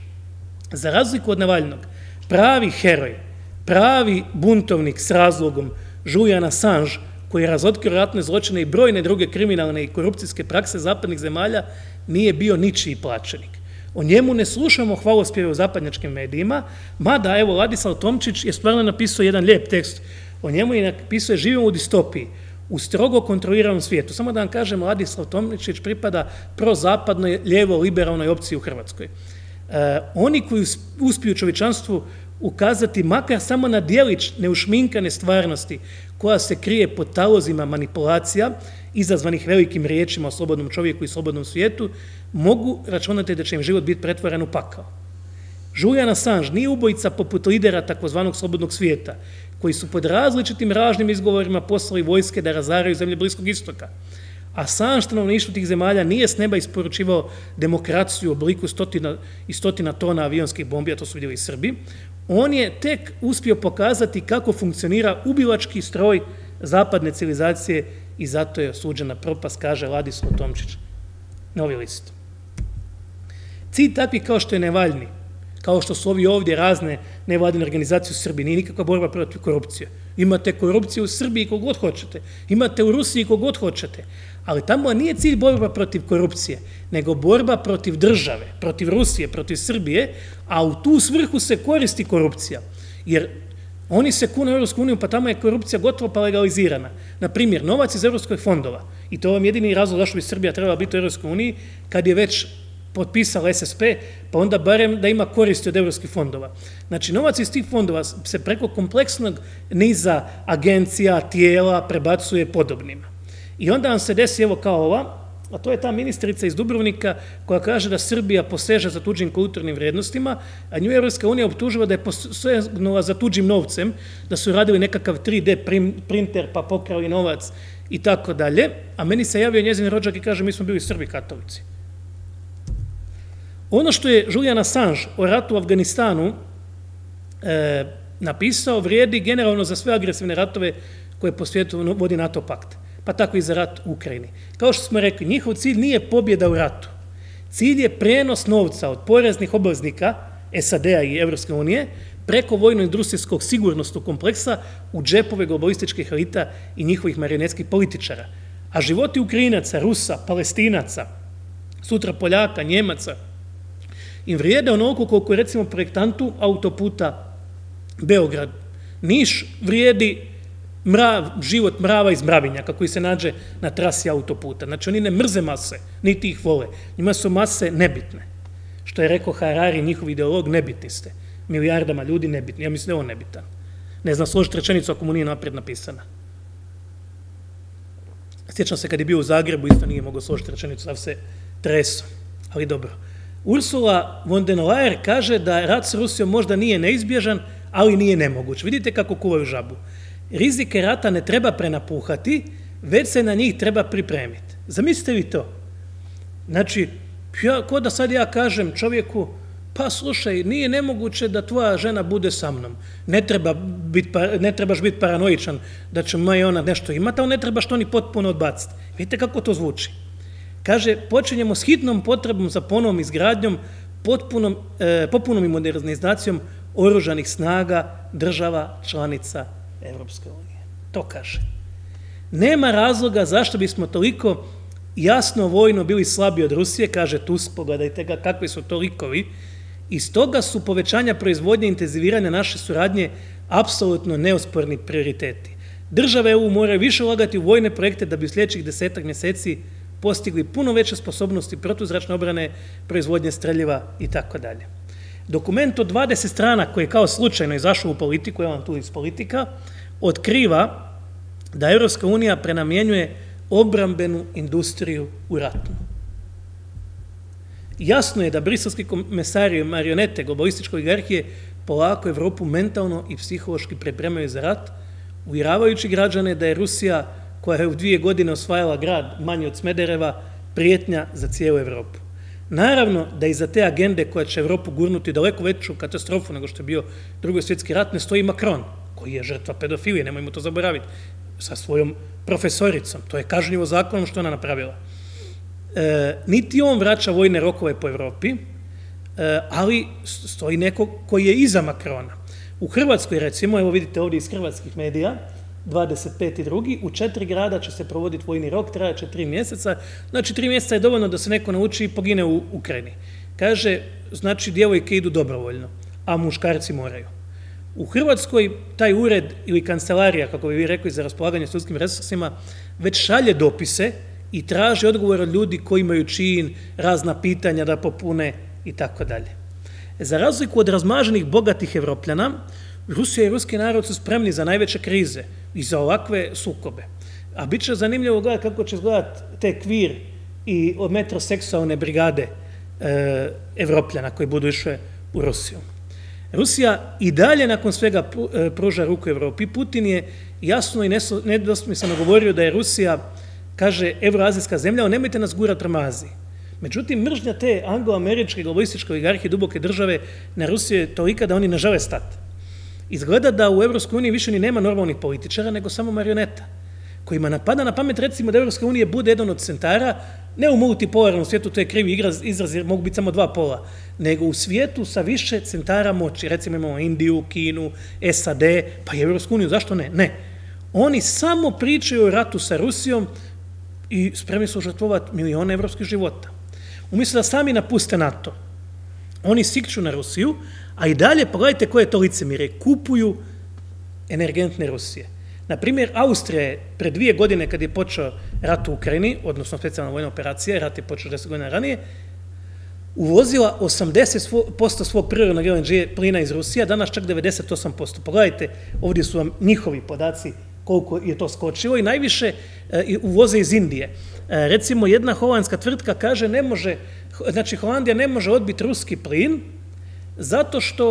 Za razliku od Navalnog, pravi heroj, pravi buntovnik s razlogom, Julian Assange, koji je razotkrio ratne zločine i brojne druge kriminalne i korupcijske prakse zapadnih zemalja, nije bio ničiji plaćenik. O njemu ne slušamo hvalospjeve u zapadnjačkim medijima, mada, evo, Ladislav Tomčić je stvarno napisao jedan lijep tekst. O njemu je napisao, živimo u distopiji, u strogo kontroliranom svijetu. Samo da vam kažem, Ladislav Tomčić pripada prozapadnoj, lijevo-liberalnoj opciji u Hrvatskoj. Oni koji uspiju čovječanstvu ukazati makar samo na djelić neušminkane stvarnosti koja se krije pod talozima manipulacija, izazvanih velikim riječima o slobodnom čovjeku i slobodnom svijetu, mogu računati da će im život biti pretvoren u pakao. Julian Assange nije ubojica poput lidera takozvanog slobodnog svijeta, koji su pod različitim ražnim izgovorima poslali vojske da razaraju zemlje Bliskog istoka. Assange stanovništvo tih zemalja nije s neba isporučivao demokraciju u obliku stotina i stotina tona avionskih bombi, a to su vidjeli i Srbi. On je tek uspio pokazati kako funkcionira ubilački stroj zapadne civilizacije i zato je osuđena propast, kaže Ladislav Tomčić. Novi list. Cilj takvi kao što je Navalni, kao što su ovi ovdje razne nevladine organizacije u Srbiji, nije nikakva borba protiv korupcije. Imate korupciju u Srbiji kogod hoćete, imate u Rusiji kogod hoćete, ali tamo nije cilj borba protiv korupcije, nego borba protiv države, protiv Rusije, protiv Srbije, a u tu svrhu se koristi korupcija, jer oni se kune u Europsku uniju, pa tamo je korupcija gotovo pa legalizirana. Naprimjer, novac iz europskih fondova, i to je vam jedini razlog zašto bi Srbija trebala biti u Europskoj uniji, kad je već potpisala es es pe, pa onda barem da ima koristi od europskih fondova. Znači, novac iz tih fondova se preko kompleksnog niza agencija, tijela prebacuje podobnima. I onda vam se desi, evo kao ova, a to je ta ministrica iz Dubrovnika koja kaže da Srbija poseže za tuđim kulturnim vrednostima, a nju Evropska unija optuživa da je posegnula za tuđim novcem, da su radili nekakav tri de printer pa pokrali novac i tako dalje, a meni se javio njezin rođak i kaže mi smo bili Srbi katolici. Ono što je Julian Assange o ratu u Afganistanu napisao vrijedi generalno za sve agresivne ratove koje po svijetu vodi NATO pakt, pa tako i za rat u Ukrajini. Kao što smo rekli, njihov cilj nije pobjeda u ratu. Cilj je prenos novca od poreznih obveznika S A D-a i Evropske unije preko vojno-industrijskog sigurnosnog kompleksa u džepove globalističkih elita i njihovih marionetskih političara. A životi Ukrajinaca, Rusa, Palestinaca, sutra Poljaka, Njemaca, im vrijede onoliko koliko je recimo projektantu autoputa Beograd. Niš vrijedi život mrava iz mravinjaka koji se nađe na trasi autoputa. Znači oni ne mrze mase, niti ih vole. Njima su mase nebitne. Što je rekao Harari, njihov ideolog, nebitni ste. Milijardama ljudi nebitni. Ja mislim da je on nebitan. Ne znam složiti rečenicu ako mu nije naprijed napisana. Sjećam se kad je bio u Zagrebu, isto nije mogao složiti rečenicu, sav se treso. Ali dobro. Ursula von der Leyen kaže da rat s Rusijom možda nije neizbježan, ali nije nemoguć. Vidite kako kuvaju žabu. Rizike rata ne treba prenapuhati, već se na njih treba pripremiti. Zamislite vi to? Znači, ko da sad ja kažem čovjeku, pa slušaj, nije nemoguće da tvoja žena bude sa mnom. Ne trebaš biti paranoičan da će moja ona nešto imati, ali ne trebaš to ni potpuno odbaciti. Vidite kako to zvuči? Kaže, počinjemo s hitnom potrebom za ponovnom izgradnjom, popunom i modernizacijom oružanih snaga država članica Evropske unije. To kaže. Nema razloga zašto bismo toliko jasno vojno bili slabi od Rusije, kaže Tusk, pogledajte ga kakvi su to likovi. Iz toga su povećanja proizvodnje i intenziviranja naše suradnje apsolutno neosporni prioriteti. Države E U moraju više ulagati u vojne projekte da bi u sljedećih desetak mjeseci postigli puno veće sposobnosti protuzračne obrane, proizvodnje streljiva itd. Dokument od dvadeset strana koji je kao slučajno izašao u politiku, ja vam tu iz politika, otkriva da Evropska unija prenamjenjuje obrambenu industriju u ratnu. Jasno je da briselski komesari marionete globalističke oligarhije polako Evropu mentalno i psihološki pripremaju za rat, uvjeravajući građane da je Rusija koja je u dvije godine osvajala grad manji od Smedereva, prijetnja za cijelu Evropu. Naravno da iza te agende koja će Evropu gurnuti daleko veću katastrofu nego što je bio Drugi svjetski rat ne stoji Macron, koji je žrtva pedofilije, nemojmo to zaboraviti, sa svojom profesoricom. To je kažnjivo zakonom što ona napravila. Niti on vraća vojne rokove po Evropi, ali stoji neko koji je iza Macrona. U Hrvatskoj, recimo, evo vidite ovdje iz hrvatskih medija, dvadeset peti drugi u četiri grada će se provoditi vojni rok, trajaće tri mjeseca. Znači, tri mjeseca je dovoljno da se neko nauči i pogine u Ukrajini. Kaže, znači, djevojke idu dobrovoljno, a muškarci moraju. U Hrvatskoj taj ured ili kancelarija, kako bi vi rekli, za raspolaganje s ljudskim resursima, već šalje dopise i traži odgovor od ljudi koji imaju čin, razna pitanja da popune i tako dalje. Za razliku od razmaženih bogatih Evropljana, Rusija i ruski narod su spremni za najveće krize i za ovakve sukobe. A bit će zanimljivo gledati kako će izgledati te kvir i metroseksualne brigade Evropljana koji budu išle u Rusiju. Rusija i dalje nakon svega pruža ruku Evropi. Putin je jasno i nedvosmisleno govorio da je Rusija, kaže, evroazijska zemlja, ali nemojte nas gurati prema Aziji. Međutim, mržnja te anglo-američke globalističke oligarhije duboke države na Rusiju je tolika da oni ne žele stati. Izgleda da u Evropskoj uniji više ni nema normalnih političara, nego samo marioneta, kojima napada na pamet, recimo, da Evropska unija bude jedan od centara, ne u multipolarnom svijetu, to je krivi izraz, jer mogu biti samo dva pola, nego u svijetu sa više centara moći. Recimo imamo Indiju, Kinu, S A D, pa i Evropsku uniju, zašto ne? Ne. Oni samo pričaju o ratu sa Rusijom i spremni su žrtvovati milijone evropskih života. Umjesto da sami napuste NATO, oni sikću na Rusiju, a i dalje, pogledajte koje to licemire, kupuju energentne Rusije. Naprimjer, Austrija je pre dvije godine kad je počeo rat u Ukrajini, odnosno specijalna vojna operacija, rat je počeo deset godina ranije, uvozila osamdeset posto svog prirodnog el en ge plina iz Rusije, danas čak devedeset osam posto. Pogledajte, ovdje su vam njihovi podaci koliko je to skočilo i najviše uvoze iz Indije. Recimo, jedna holandska tvrtka kaže, ne može, znači Holandija ne može odbiti ruski plin zato što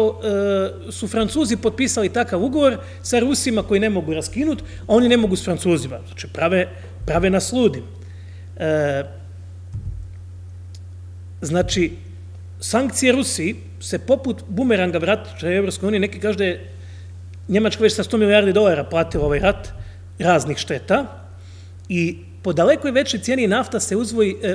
su Francuzi potpisali takav ugovor sa Rusima koji ne mogu raskinuti, a oni ne mogu s Francuzima. Znači, prave nas ludim. Znači, sankcije Rusiji se poput bumeranga vraća Evropskoj uniji, neki kaže da je Njemačka već sa sto milijardi dolara platila ovaj rat raznih šteta i po dalekoj većoj cijeni nafta se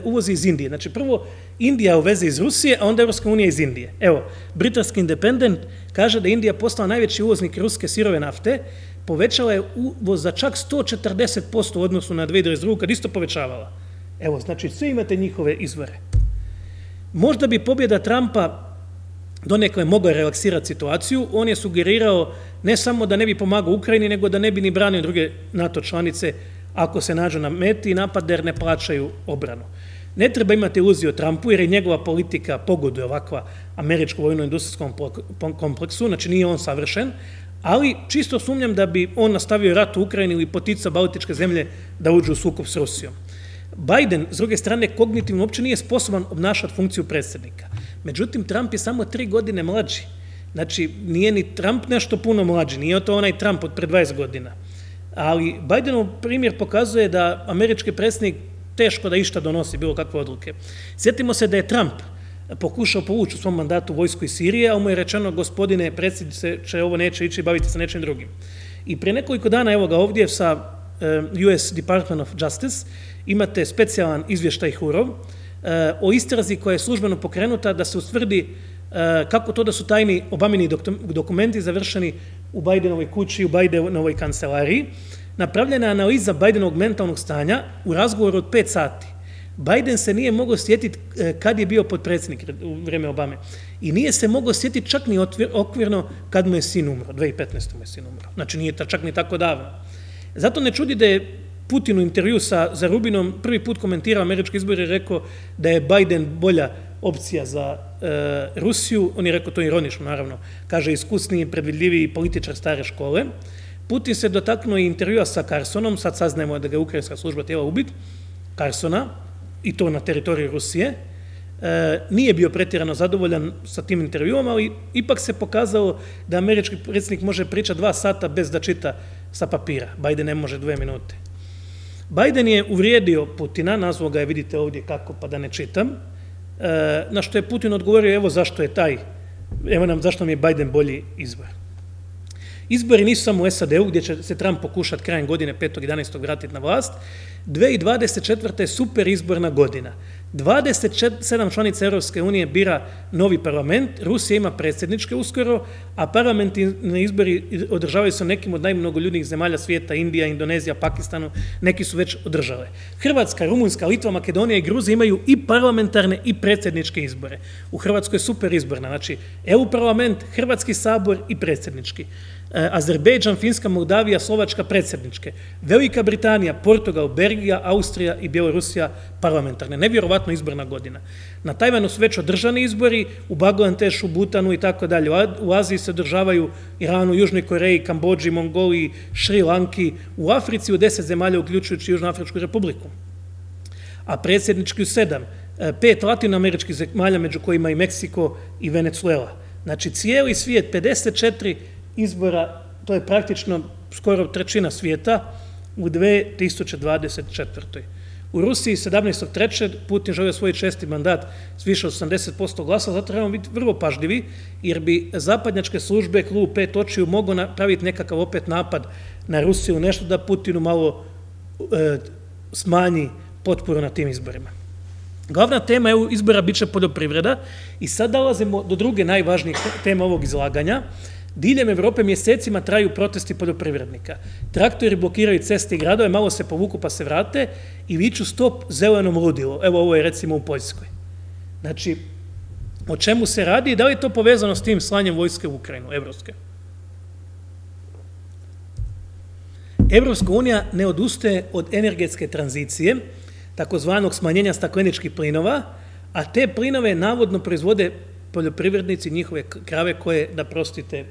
uvozi iz Indije. Znači prvo Indija uveze iz Rusije, a onda Evropska unija iz Indije. Evo, britanski Independent kaže da je Indija postala najveći uvoznik ruske sirove nafte, povećala je uvoz za čak sto četrdeset posto u odnosu na dve hiljade dvadeset drugu kad isto povećavala. Evo, znači sve imate njihove izvore. Možda bi pobjeda Trumpa donekle mogla relaksirati situaciju, on je sugerirao ne samo da ne bi pomagao Ukrajini, nego da ne bi ni branio druge NATO članice ako se nađu na meti i napade jer ne plaćaju obranu. Ne treba imati iluziju o Trumpu jer je njegova politika pogoduje ovakva američko vojno-industrijskom kompleksu, znači nije on savršen, ali čisto sumnjam da bi on nastavio rat u Ukrajini ili poticao baltičke zemlje da uđu u sukob s Rusijom. Biden, s druge strane, kognitivno uopće nije sposoban obnašati funkciju predsjednika. Međutim, Trump je samo tri godine mlađi. Znači, nije ni Trump nešto puno mlađi, nije to onaj Trump od pre dvadeset godina. Ali Bidenov primjer pokazuje da američki predsjednik teško da išta donosi bilo kakve odluke. Sjetimo se da je Trump pokušao povući u svom mandatu vojsku iz Sirije, a mu je rečeno, gospodine predsjedniče, ovo neće ići, baviti se nečim drugim. I pre nekoliko dana, evo ga ovdje sa U S Department of Justice, imate specijalan izvještaj Hurov o istrazi koja je službeno pokrenuta da se ustvrdi kako to da su tajni Obamini dokumenti završeni u Bidenovoj kući, u Bidenovoj kancelariji. Napravljena je analiza Bidenovog mentalnog stanja u razgovoru od pet sati. Biden se nije mogao sjetiti kad je bio potpredsjednik u vreme Obame i nije se mogao sjetiti čak ni okvirno kad mu je sin umro, dve hiljade petnaeste mu je sin umro. Znači nije čak ni tako davno. Zato ne čudi da je Putin u intervju sa Zarubinom prvi put komentirao američki izbor i rekao da je Biden bolja opcija za Rusiju. On je rekao to ironično, naravno. Kaže, iskusniji, predvidljiviji političar stare škole. Putin se dotaknuo i intervjua sa Carsonom, sad saznajemo da ga je ukrajinska služba htjela ubiti, Carsona, i to na teritoriju Rusije. Nije bio pretjerano zadovoljan sa tim intervjuom, ali ipak se pokazalo da američki predsjednik može pričati dva sata bez da čita sa papira. Biden ne može dve minute. Biden je uvrijedio Putina, nazvao ga je, vidite ovdje kako, pa da ne čitam, na što je Putin odgovorio, evo zašto je taj, evo nam zašto mi je Biden bolji izbor. Izbori nisu samo u S A D-u, gdje će se Trump pokušati krajem godine petog jedanaestog vratiti na vlast. dve hiljade dvadeset četvrte je super izborna godina. dvadeset sedam članica Europske unije bira novi parlament, Rusija ima predsjedničke uskoro, a parlamentarni izbori održavaju se u nekim od najmnogoljudnijih zemalja svijeta, Indija, Indonezija, Pakistanu, neki su već održale. Hrvatska, Rumunjska, Litva, Makedonija i Gruzija imaju i parlamentarne i predsjedničke izbore. U Hrvatskoj je super izborna, znači E U parlament, Hrvatski sabor i predsjednički. Azerbejdžan, Finska, Moldavija, Slovačka predsjedničke. Velika Britanija, Portugal, Belgija, Austrija i Bjelorusija parlamentarne. Nevjerovatno izborna godina. Na Tajvanu su već održani izbori, u Bangladešu, Butanu i tako dalje. U Aziji se održavaju Iranu, Južnoj Koreji, Kambođi, Mongoliji, Šri Lanki, u Africi u deset zemalja, uključujući Južnoafričku republiku. A predsjednički u sedam. Pet latinoameričkih zemalja, među kojima i Meksiko i Venezuela. Znači cijeli svijet, pedeset četiri izbora, to je praktično skoro trećina svijeta u dve hiljade dvadeset četvrtoj. U Rusiji sedamnaestog trećeg Putin želio svoj šesti mandat s više od osamdeset posto glasa, zato trebamo biti vrlo pažljivi, jer bi zapadnjačke službe klub pet očiju mogo napraviti nekakav opet napad na Rusiju, nešto da Putinu malo smanji potporu na tim izborima. Glavna tema E U izbora biće poljoprivreda i sad dolazimo do druge najvažnije tema ovog izlaganja. Diljem Evrope mjesecima traju protesti poljoprivrednika. Traktori blokiraju ceste i gradove, malo se povuku pa se vrate i viču stop zelenom ludilu. Evo ovo je recimo u Poljskoj. Znači, o čemu se radi i da li je to povezano s tim slanjem vojske u Ukrajinu, evropske? Evropska unija ne odustaje od energetske tranzicije, takozvanog smanjenja stakleničkih plinova, a te plinove navodno proizvode poljoprivrednici, njihove krave koje, da prostite,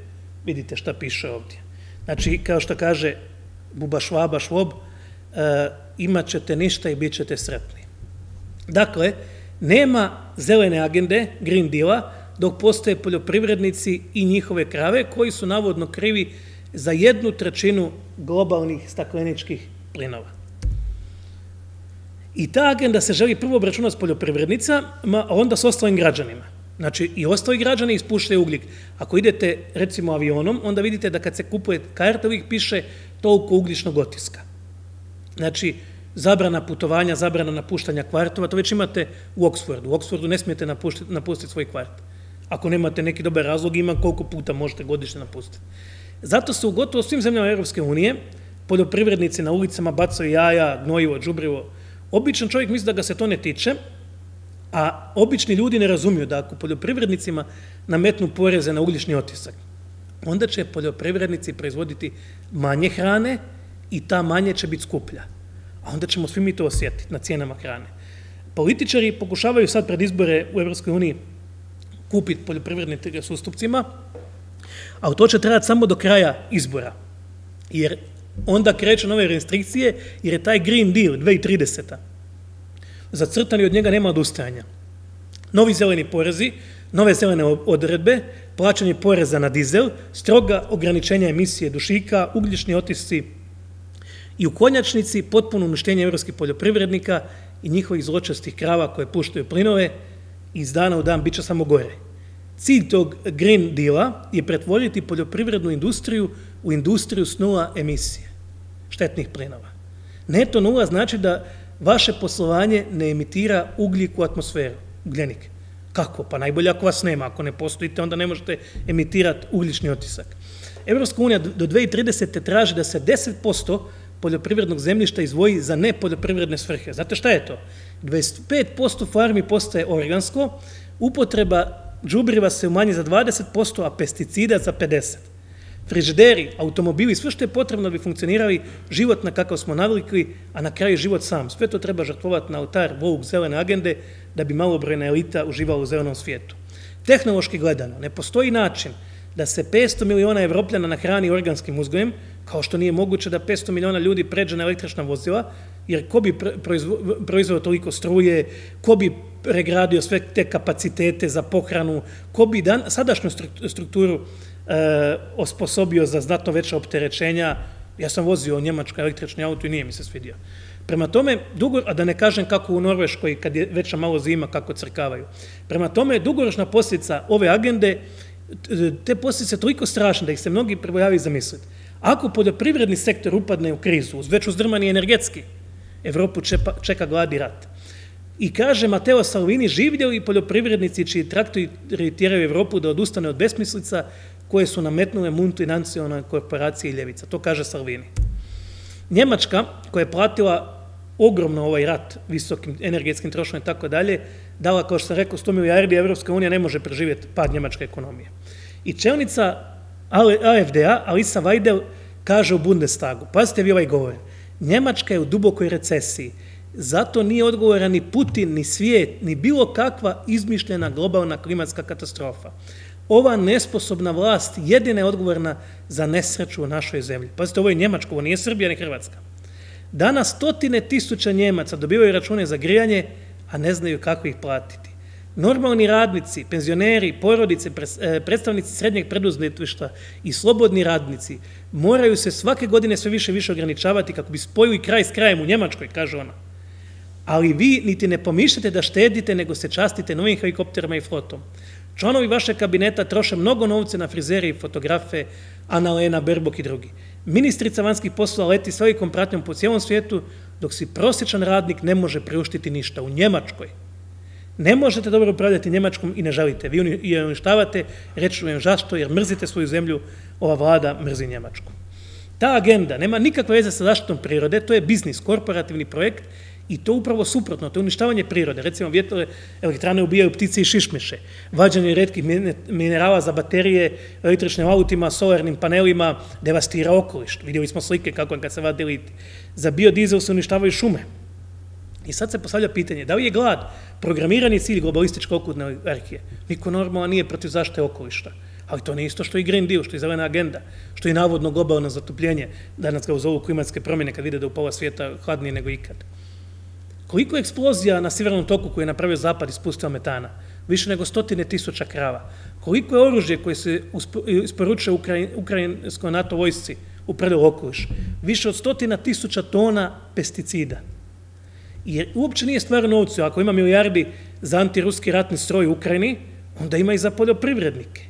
vidite šta piše ovdje. Znači, kao što kaže buba švaba švob, imat ćete ništa i bit ćete sretni. Dakle, nema zelene agende, Green Deala, dok postoje poljoprivrednici i njihove krave koji su navodno krivi za jednu trećinu globalnih stakleničkih plinova. I ta agenda se želi prvo obračunati s poljoprivrednicama, a onda s ostalim građanima. Znači, i ostali građani ispuštaju ugljik. Ako idete, recimo, avionom, onda vidite da kad se kupuje karta, uvijek piše toliko ugljičnog otiska. Znači, zabrana putovanja, zabrana napuštanja kvartova, to već imate u Oksfordu. U Oksfordu ne smijete napustiti svoj kvart. Ako nemate neki dobar razlog, ima koliko puta možete godišnje napustiti. Zato se u gotovo svim zemljama Europske unije poljoprivrednici na ulicama bacaju jaja, gnojivo, đubrivo. Običan čovjek misli da ga se to ne tiče, a obični ljudi ne razumiju da ako poljoprivrednicima nametnu poreze na ugljični otisak, onda će poljoprivrednici proizvoditi manje hrane i ta manje će biti skuplja. A onda ćemo svi mi to osjetiti na cijenama hrane. Političari pokušavaju sad pred izbore u Evropskoj uniji kupiti poljoprivrednike s ustupcima, ali to će trebati samo do kraja izbora. Jer onda kreću nove restrikcije, jer je taj Green Deal dve hiljade tridesete. zacrtan i od njega nema odustajanja. Novi zeleni porezi, nove zelene odredbe, plaćanje poreza na dizel, stroga ograničenja emisije dušika, ugljični otisci i u konačnici potpuno uništenje evropskih poljoprivrednika i njihovih zločestih krava koje puštaju plinove iz dana u dan bit će samo gore. Cilj tog Green Deala je pretvoriti poljoprivrednu industriju u industriju s nula emisije štetnih plinova. Neto nula znači da vaše poslovanje ne emitira ugljik u atmosferu, ugljenik. Kako? Pa najbolje ako vas nema. Ako ne postojite, onda ne možete emitirati ugljični otisak. Evropska unija do dve hiljade tridesete. traži da se deset posto poljoprivrednog zemljišta izdvoji za nepoljoprivredne svrhe. Znate šta je to? dvadeset pet posto farmi postaje organsko, upotreba đubriva se umanji za dvadeset posto, a pesticida za pedeset posto. Frižideri, automobili, sve što je potrebno da bi funkcionirali život na kakav smo navikli, a na kraju život sam. Sve to treba žrtvovati na oltar ovog zelene agende da bi malobrojna elita uživala u zelenom svijetu. Tehnološki gledano, ne postoji način da se petsto miliona Evropljana nahrani organskim uzgojem, kao što nije moguće da petsto miliona ljudi pređe na električna vozila, jer ko bi proizveo toliko struje, ko bi pregradio sve te kapacitete za pohranu, ko bi sadašnju strukturu osposobio za znatno veća opterećenja. Ja sam vozio njemački električni auto i nije mi se svidio. Prema tome, a da ne kažem kako u Norveškoj, kad je veća malo zima, kako crkavaju. Prema tome, dugoročna posljedica ove agende, te posljedice je toliko strašne da ih se mnogi pribojavaju zamisliti. Ako poljoprivredni sektor upadne u krizu, uz već uzdrmani energetski, Evropu čeka glad i rat. I kaže Mateo Salvini, življeli poljoprivrednici čiji traktori tjeraju Evropu da odustane od besmislica koje su nametnule multinacionalne korporacije i ljevica. To kaže Salvini. Njemačka, koja je platila ogromno ovaj rat visokim energetskim troškom i tako dalje, dala, kao što sam rekao, sto milijardi, Evropska unija ne može preživjeti pad njemačke ekonomije. I čelnica A F D-a, Alisa Weidel, kaže u Bundestagu, pazite vi ovaj govor, Njemačka je u dubokoj recesiji, zato nije odgovoran ni Putin, ni svijet, ni bilo kakva izmišljena globalna klimatska katastrofa. Ova nesposobna vlast jedina je odgovorna za nesreću u našoj zemlji. Pazite, ovo je Njemačka, ovo nije Srbija, ni Hrvatska. Danas stotine tisuća Njemaca dobivaju račune za grijanje, a ne znaju kako ih platiti. Normalni radnici, penzioneri, porodice, predstavnici srednjeg preduzetništva i slobodni radnici moraju se svake godine sve više i više ograničavati kako bi spojili kraj s krajem u Njemačkoj, kaže ona. Ali vi niti ne pomišljate da štedite, nego se častite novim helikopterima i flotom. Članovi vašeg kabineta troše mnogo novce na frizere i fotografe, Ana-Lena Berbok i drugi. Ministrica vanjskih poslova leti s velikom pratnjom po cijelom svijetu, dok si prosječan radnik ne može priuštiti ništa u Njemačkoj. Ne možete dobro upravljati Njemačkom i ne žalite. Vi je uništavate, reći vam zašto, jer mrzite svoju zemlju, ova vlada mrzi Njemačku. Ta agenda nema nikakve veze sa zaštitom prirode, to je biznis, korporativni projekt, i to upravo suprotno, to je uništavanje prirode. Recimo, vjetroelektrane ubijaju ptice i šišmiše, vađanje retkih minerala za baterije, električnim autima, solarnim panelima, devastira okoliš. Vidjeli smo slike kako kad se vade litij. Za biodizel se uništavaju šume. I sad se postavlja pitanje, da li je glad programirani cilj globalističke okultne oligarhije? Niko normalan nije protiv zaštite okolišta. ali to nije isto što i Green Deal, što i zelena agenda, što i navodno globalno zatopljenje, danas ga uzovu klimatske promjene kad vide da je u pola svijeta hladnije nego ikad. Koliko je eksplozija na Sjevernom toku koju je napravio Zapad ispustila metana? Više nego stotine tisuća krava. Koliko je oružje koje se isporučuje ukrajinskoj NATO vojsci upredalo okoliš? Više od stotina tisuća tona pesticida. Jer uopće nije stvar novca, ako ima milijardi za antiruski ratni stroj u Ukrajini, onda ima i za poljoprivrednike.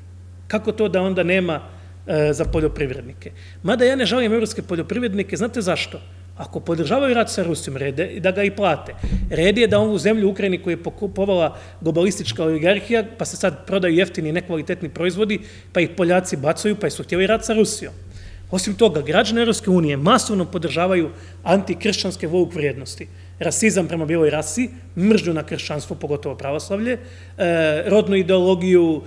Kako to da onda nema za poljoprivrednike? Mada ja ne žalim evropske poljoprivrednike, znate zašto? Ako podržavaju rat sa Rusijom, red je da ga i plate. Red je da ovu zemlju u Ukrajini koju je pokupovala globalistička oligarhija, pa se sad prodaju jeftini i nekvalitetni proizvodi, pa ih Poljaci bacaju, pa su htjeli rat sa Rusijom. Osim toga, građane Europske unije masovno podržavaju antikršćanske vouk vrijednosti. Rasizam prema bijeloj rasi, mržnju na kršćanstvo, pogotovo pravoslavlje, rodnu ideologiju,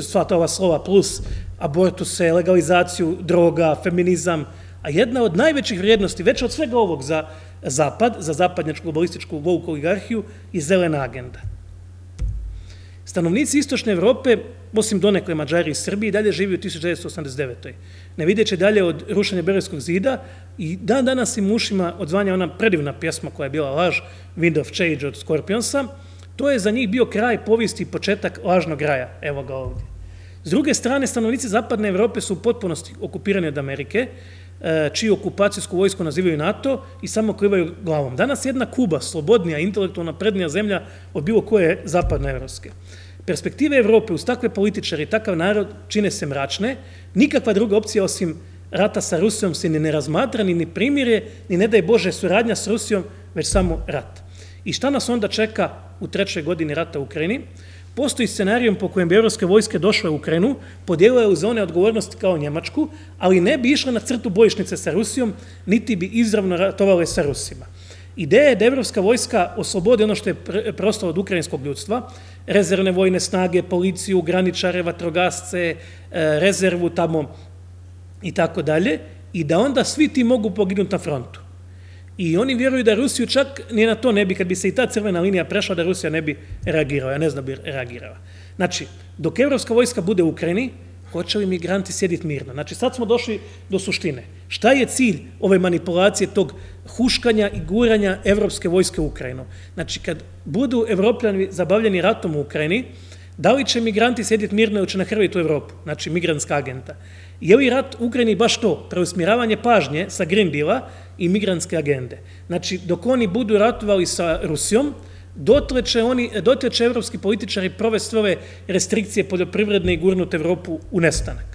sva ta ova slova plus, abortuse, legalizaciju droga, feminizam, a jedna od najvećih vrijednosti, već od svega ovog za Zapad, za zapadnjačku globalističku woke oligarhiju, je zelena agenda. Stanovnici Istočne Evrope, osim donekle Mađari i Srbiji, dalje živi u hiljadu devetsto osamdeset devetoj Ne videći dalje od rušenja Berlinskog zida i dan danas im ušima odzvanja ona predivna pjesma koja je bila laž, Wind of Change od Scorpionsa, to je za njih bio kraj povijesti i početak lažnog raja, evo ga ovdje. S druge strane, stanovnici Zapadne Evrope su u potpunosti okupirani od Amerike, čiju okupacijsku vojsku nazivaju NATO i samo klivaju glavom. Danas je jedna Kuba, slobodnija, intelektualna, prednija zemlja od bilo koje zapadnoevropske. Perspektive Evrope uz takve političari i takav narod čine se mračne, nikakva druga opcija osim rata sa Rusijom se ni ne razmatra, ni primirje, ni ne daj Bože suradnja s Rusijom, već samo rat. I šta nas onda čeka u trećoj godini rata u Ukrajini? Postoji scenarijom po kojem bi evropske vojske došle u Ukrajinu, podijelile u zone odgovornosti kao Njemačku, ali ne bi išle na crtu bojišnice sa Rusijom, niti bi izravno ratovale sa Rusima. Ideja je da evropska vojska oslobodi ono što je preostalo od ukrajinskog ljudstva, rezervne vojne snage, policiju, graničare, vatrogasce, rezervu tamo i tako dalje, i da onda svi ti mogu poginuti na frontu. I oni vjeruju da Rusiju čak ni na to ne bi, kad bi se i ta crvena linija prešla, da Rusija ne bi reagirala, ja ne znam bi reagirala. Znači, dok evropska vojska bude u Ukrajini, hoće li migranti sjediti mirno? Znači, sad smo došli do suštine. Šta je cilj ove manipulacije tog huškanja i guranja evropske vojske u Ukrajinu? Znači, kad budu Evropljani zabavljeni ratom u Ukrajini, da li će migranti sjediti mirno ili će nahrviti u Evropu? Znači, migrantska agenda. Je li rat u Ukrajini baš to? Preusmjeravanje pažnje sa Green Deala i migrantske agende. Znači, dok oni budu ratovali sa Rusijom, dotle će oni, dotle će evropski političari provesti ove restrikcije poljoprivredne i gurnuti Evropu u nestanak.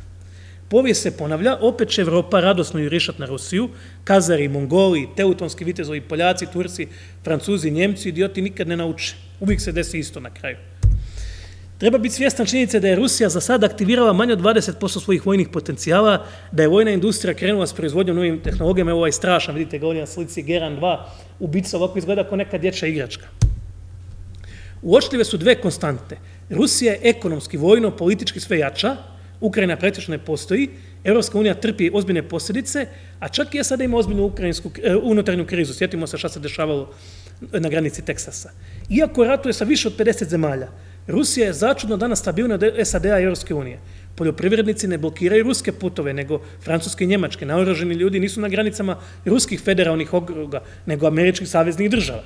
Povijest se ponavlja, opet će Evropa radosno jurišati na Rusiju, Kazari, Mongoli, teutonski vitezovi, Poljaci, Turci, Francuzi, Njemci, idioti nikad ne nauče. Uvijek se desi isto na kraju. Treba biti svjestan činjenice da je Rusija za sada aktivirala manje od dvadeset posto svojih vojnih potencijala, da je vojna industrija krenula s proizvodnjom novim tehnologijama, evo ovaj strašan, vidite ga ovdje na slici Geran dva, ubica ovako izgleda kao neka dječja igračka. Uočljive su dve konstante. Rusija je ekonomski, vojno, politički sve jača, Ukrajina praktično ne postoji, Evropska unija trpi ozbiljne posljedice, a čak i sada ima ozbiljnu unutarnju krizu, sjetimo se šta se dešavalo na granici Teksasa. Iako ratuje sa više od pedeset zemalja, Rusija je začudno danas stabilna od S A D-a i Europske unije. Poljoprivrednici ne blokiraju ruske putove, nego francuske i njemačke. Naoružani ljudi nisu na granicama ruskih federalnih okruga, nego američkih saveznih država.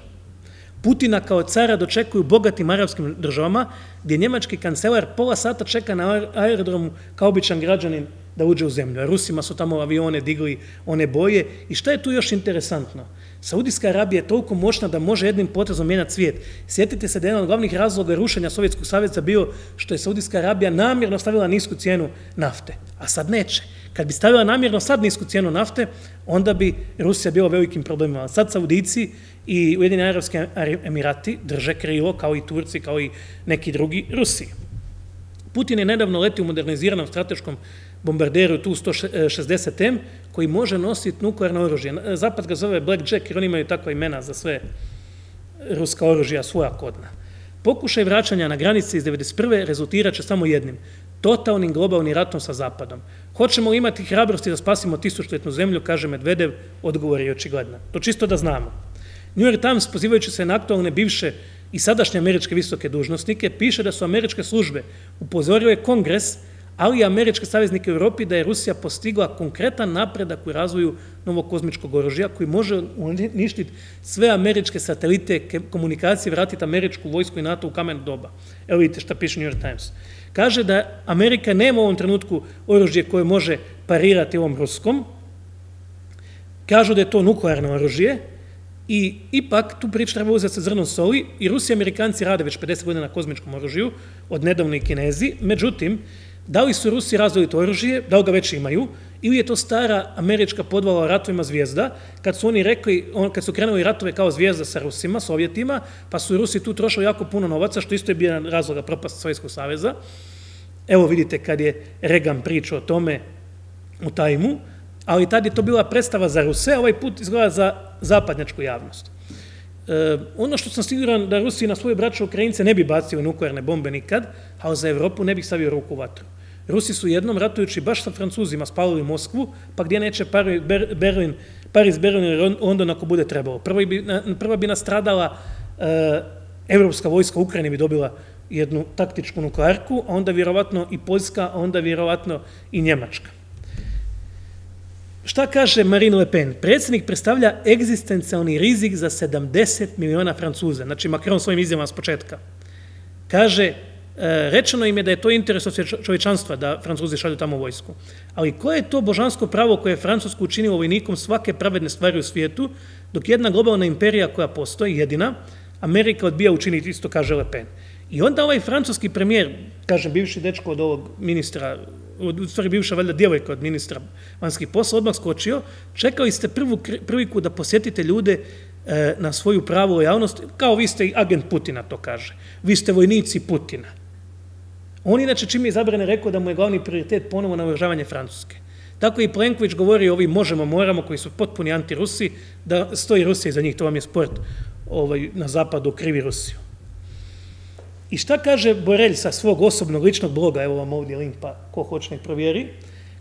Putina kao cara dočekuju bogatim arapskim državama, gdje njemački kancelar pola sata čeka na aerodromu kao običan građanin da uđe u zemlju. A Rusima su tamo avione digli, one boje. I šta je tu još interesantno? Saudijska Arabija je toliko moćna da može jednim potezom mijenjati svijet. Sjetite se da je jedan od glavnih razloga rušenja Sovjetskog saveza bio što je Saudijska Arabija namjerno stavila nisku cijenu nafte. A sad neće. Kad bi stavila namjerno sad nisku cijenu nafte, onda bi Rusija bila velikim problemima. Sad Saudijci i Ujedinjeni Arapski Emirati drže krilo, kao i Turci, kao i neki drugi Rusi. Putin je nedavno letio u moderniziranom strateškom bombarderu Tu sto šezdeset M, koji može nositi nuklearno oružje. Zapad ga zove Black Jack, jer oni imaju takva imena za sve ruska oružja, svoja kodna. Pokušaj vraćanja na granici iz hiljadu devetsto devedeset prve rezultirat će samo jednim, totalnim globalnim ratom sa Zapadom. Hoćemo li imati hrabrosti da spasimo tisućljetnu zemlju, kaže Medvedev, odgovor je očigledan. To čisto da znamo. New York Times, pozivajući se na aktualne bivše i sadašnje američke visoke dužnosnike, piše da su američke službe upozorile Kongres, ali i američke saveznike u Europi da je Rusija postigla konkretan napredak u razvoju novog kozmičkog oružja koji može uništiti sve američke satelite komunikacije, vratiti američku vojsku i NATO u kameno doba. Evo vidite šta piše New York Times. Kaže da Amerika nema u ovom trenutku oružje koje može parirati ovom ruskom. Kažu da je to nuklearno oružje i ipak tu priču treba uzeti sa zrnom soli i Rusi i Amerikanci rade već pedeset godina na kozmičkom oružju, odnedavno i Kinezi. Međutim, da li su Rusi razvili to oružje, da li ga već imaju, ili je to stara američka podvala o ratovima zvijezda, kad su oni rekli, kad su krenuli ratove kao zvijezda sa Rusima, Sovjetima, pa su Rusi tu trošili jako puno novaca, što isto je bio jedan razloga propast Sovjetskog saveza. Evo vidite kad je Reagan pričao o tome u Tajmu, ali tad je to bila predstava za Ruse, a ovaj put izgleda za zapadnjačku javnost. Ono što sam siguran da Rusi na svoje braće Ukrajince ne bi bacili nuklearne bombe nikad, ali za Evropu ne bih stavio ruku u vatru. Rusi su jednom ratujući baš sa Francuzima spalili Moskvu, pa gdje neće Pariz, Berlin ili London ako bude trebalo. Prva bi nastradala evropska vojska, Ukrajina bi dobila jednu taktičku nuklearku, a onda vjerovatno i Poljska, a onda vjerovatno i Njemačka. Šta kaže Marine Le Pen? Predsjednik predstavlja egzistencijalni rizik za sedamdeset miliona Francuza. Znači, Macron svojim izjavama s početka. Kaže, rečeno im je da je to interes čovječanstva da Francuzi šalju tamo vojsku. Ali koje je to božansko pravo koje je Francusku učinilo vojnikom svake pravedne stvari u svijetu, dok jedna globalna imperija koja postoji, jedina, Amerika odbija učiniti isto, kaže Le Pen. I onda ovaj francuski premijer, kaže, bivši dečko od ovog ministra, u stvari bivša valjda djevojka od ministra vanjskih posla, odmah skočio, čekali ste prvu priliku da posjetite ljude na svoju pravu lojalnost, kao vi ste i agent Putina, to kaže. Vi ste vojnici Putina. On inače čim je izabrane rekao da mu je glavni prioritet ponovo naoružavanje Francuske. Tako i Plenković govori o ovim možemo, moramo, koji su potpuni anti-Rusi, da stoji Rusija iza njih, to vam je sport na zapadu, krivi Rusiju. I šta kaže Borelj sa svog osobnog ličnog bloga, evo vam ovdje link pa ko hoće nek provjeri,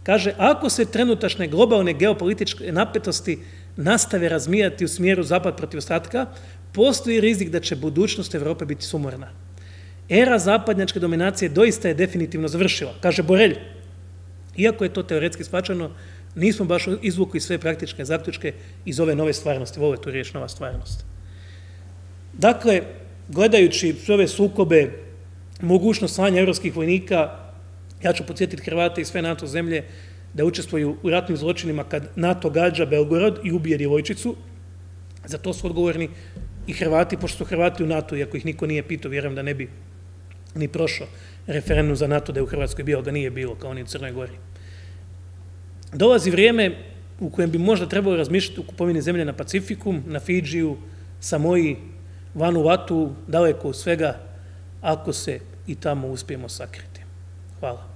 kaže ako se trenutačne globalne geopolitičke napetosti nastave razmijati u smjeru zapad protiv ostatka, postoji rizik da će budućnost Evrope biti sumorna. Era zapadnjačke dominacije doista je definitivno završila, kaže Borelj. Iako je to teoretski shvaćeno, nismo baš izvukli sve praktične zaključke iz ove nove stvarnosti, ovo je tu riječ nova stvarnost. Dakle, gledajući sve ove sukobe, mogućnost slanja evropskih vojnika, ja ću podsjetiti Hrvate i sve NATO zemlje da učestvuju u ratnim zločinima kad NATO gađa Belgorod i ubije djevojčicu. Za to su odgovorni i Hrvati, pošto su Hrvati u NATO, iako ih niko nije pitao, vjerujem da ne bi ni prošao referendum za NATO da je u Hrvatskoj bio, ga nije bilo, kao ni u Crnoj Gori. Dolazi vrijeme u kojem bi možda trebalo razmišljati u kupovini zemlje na Pacifiku, na Fidžiju, Samoji, Vanuatu, daleko od svega, ako se i tamo uspijemo sakriti. Hvala.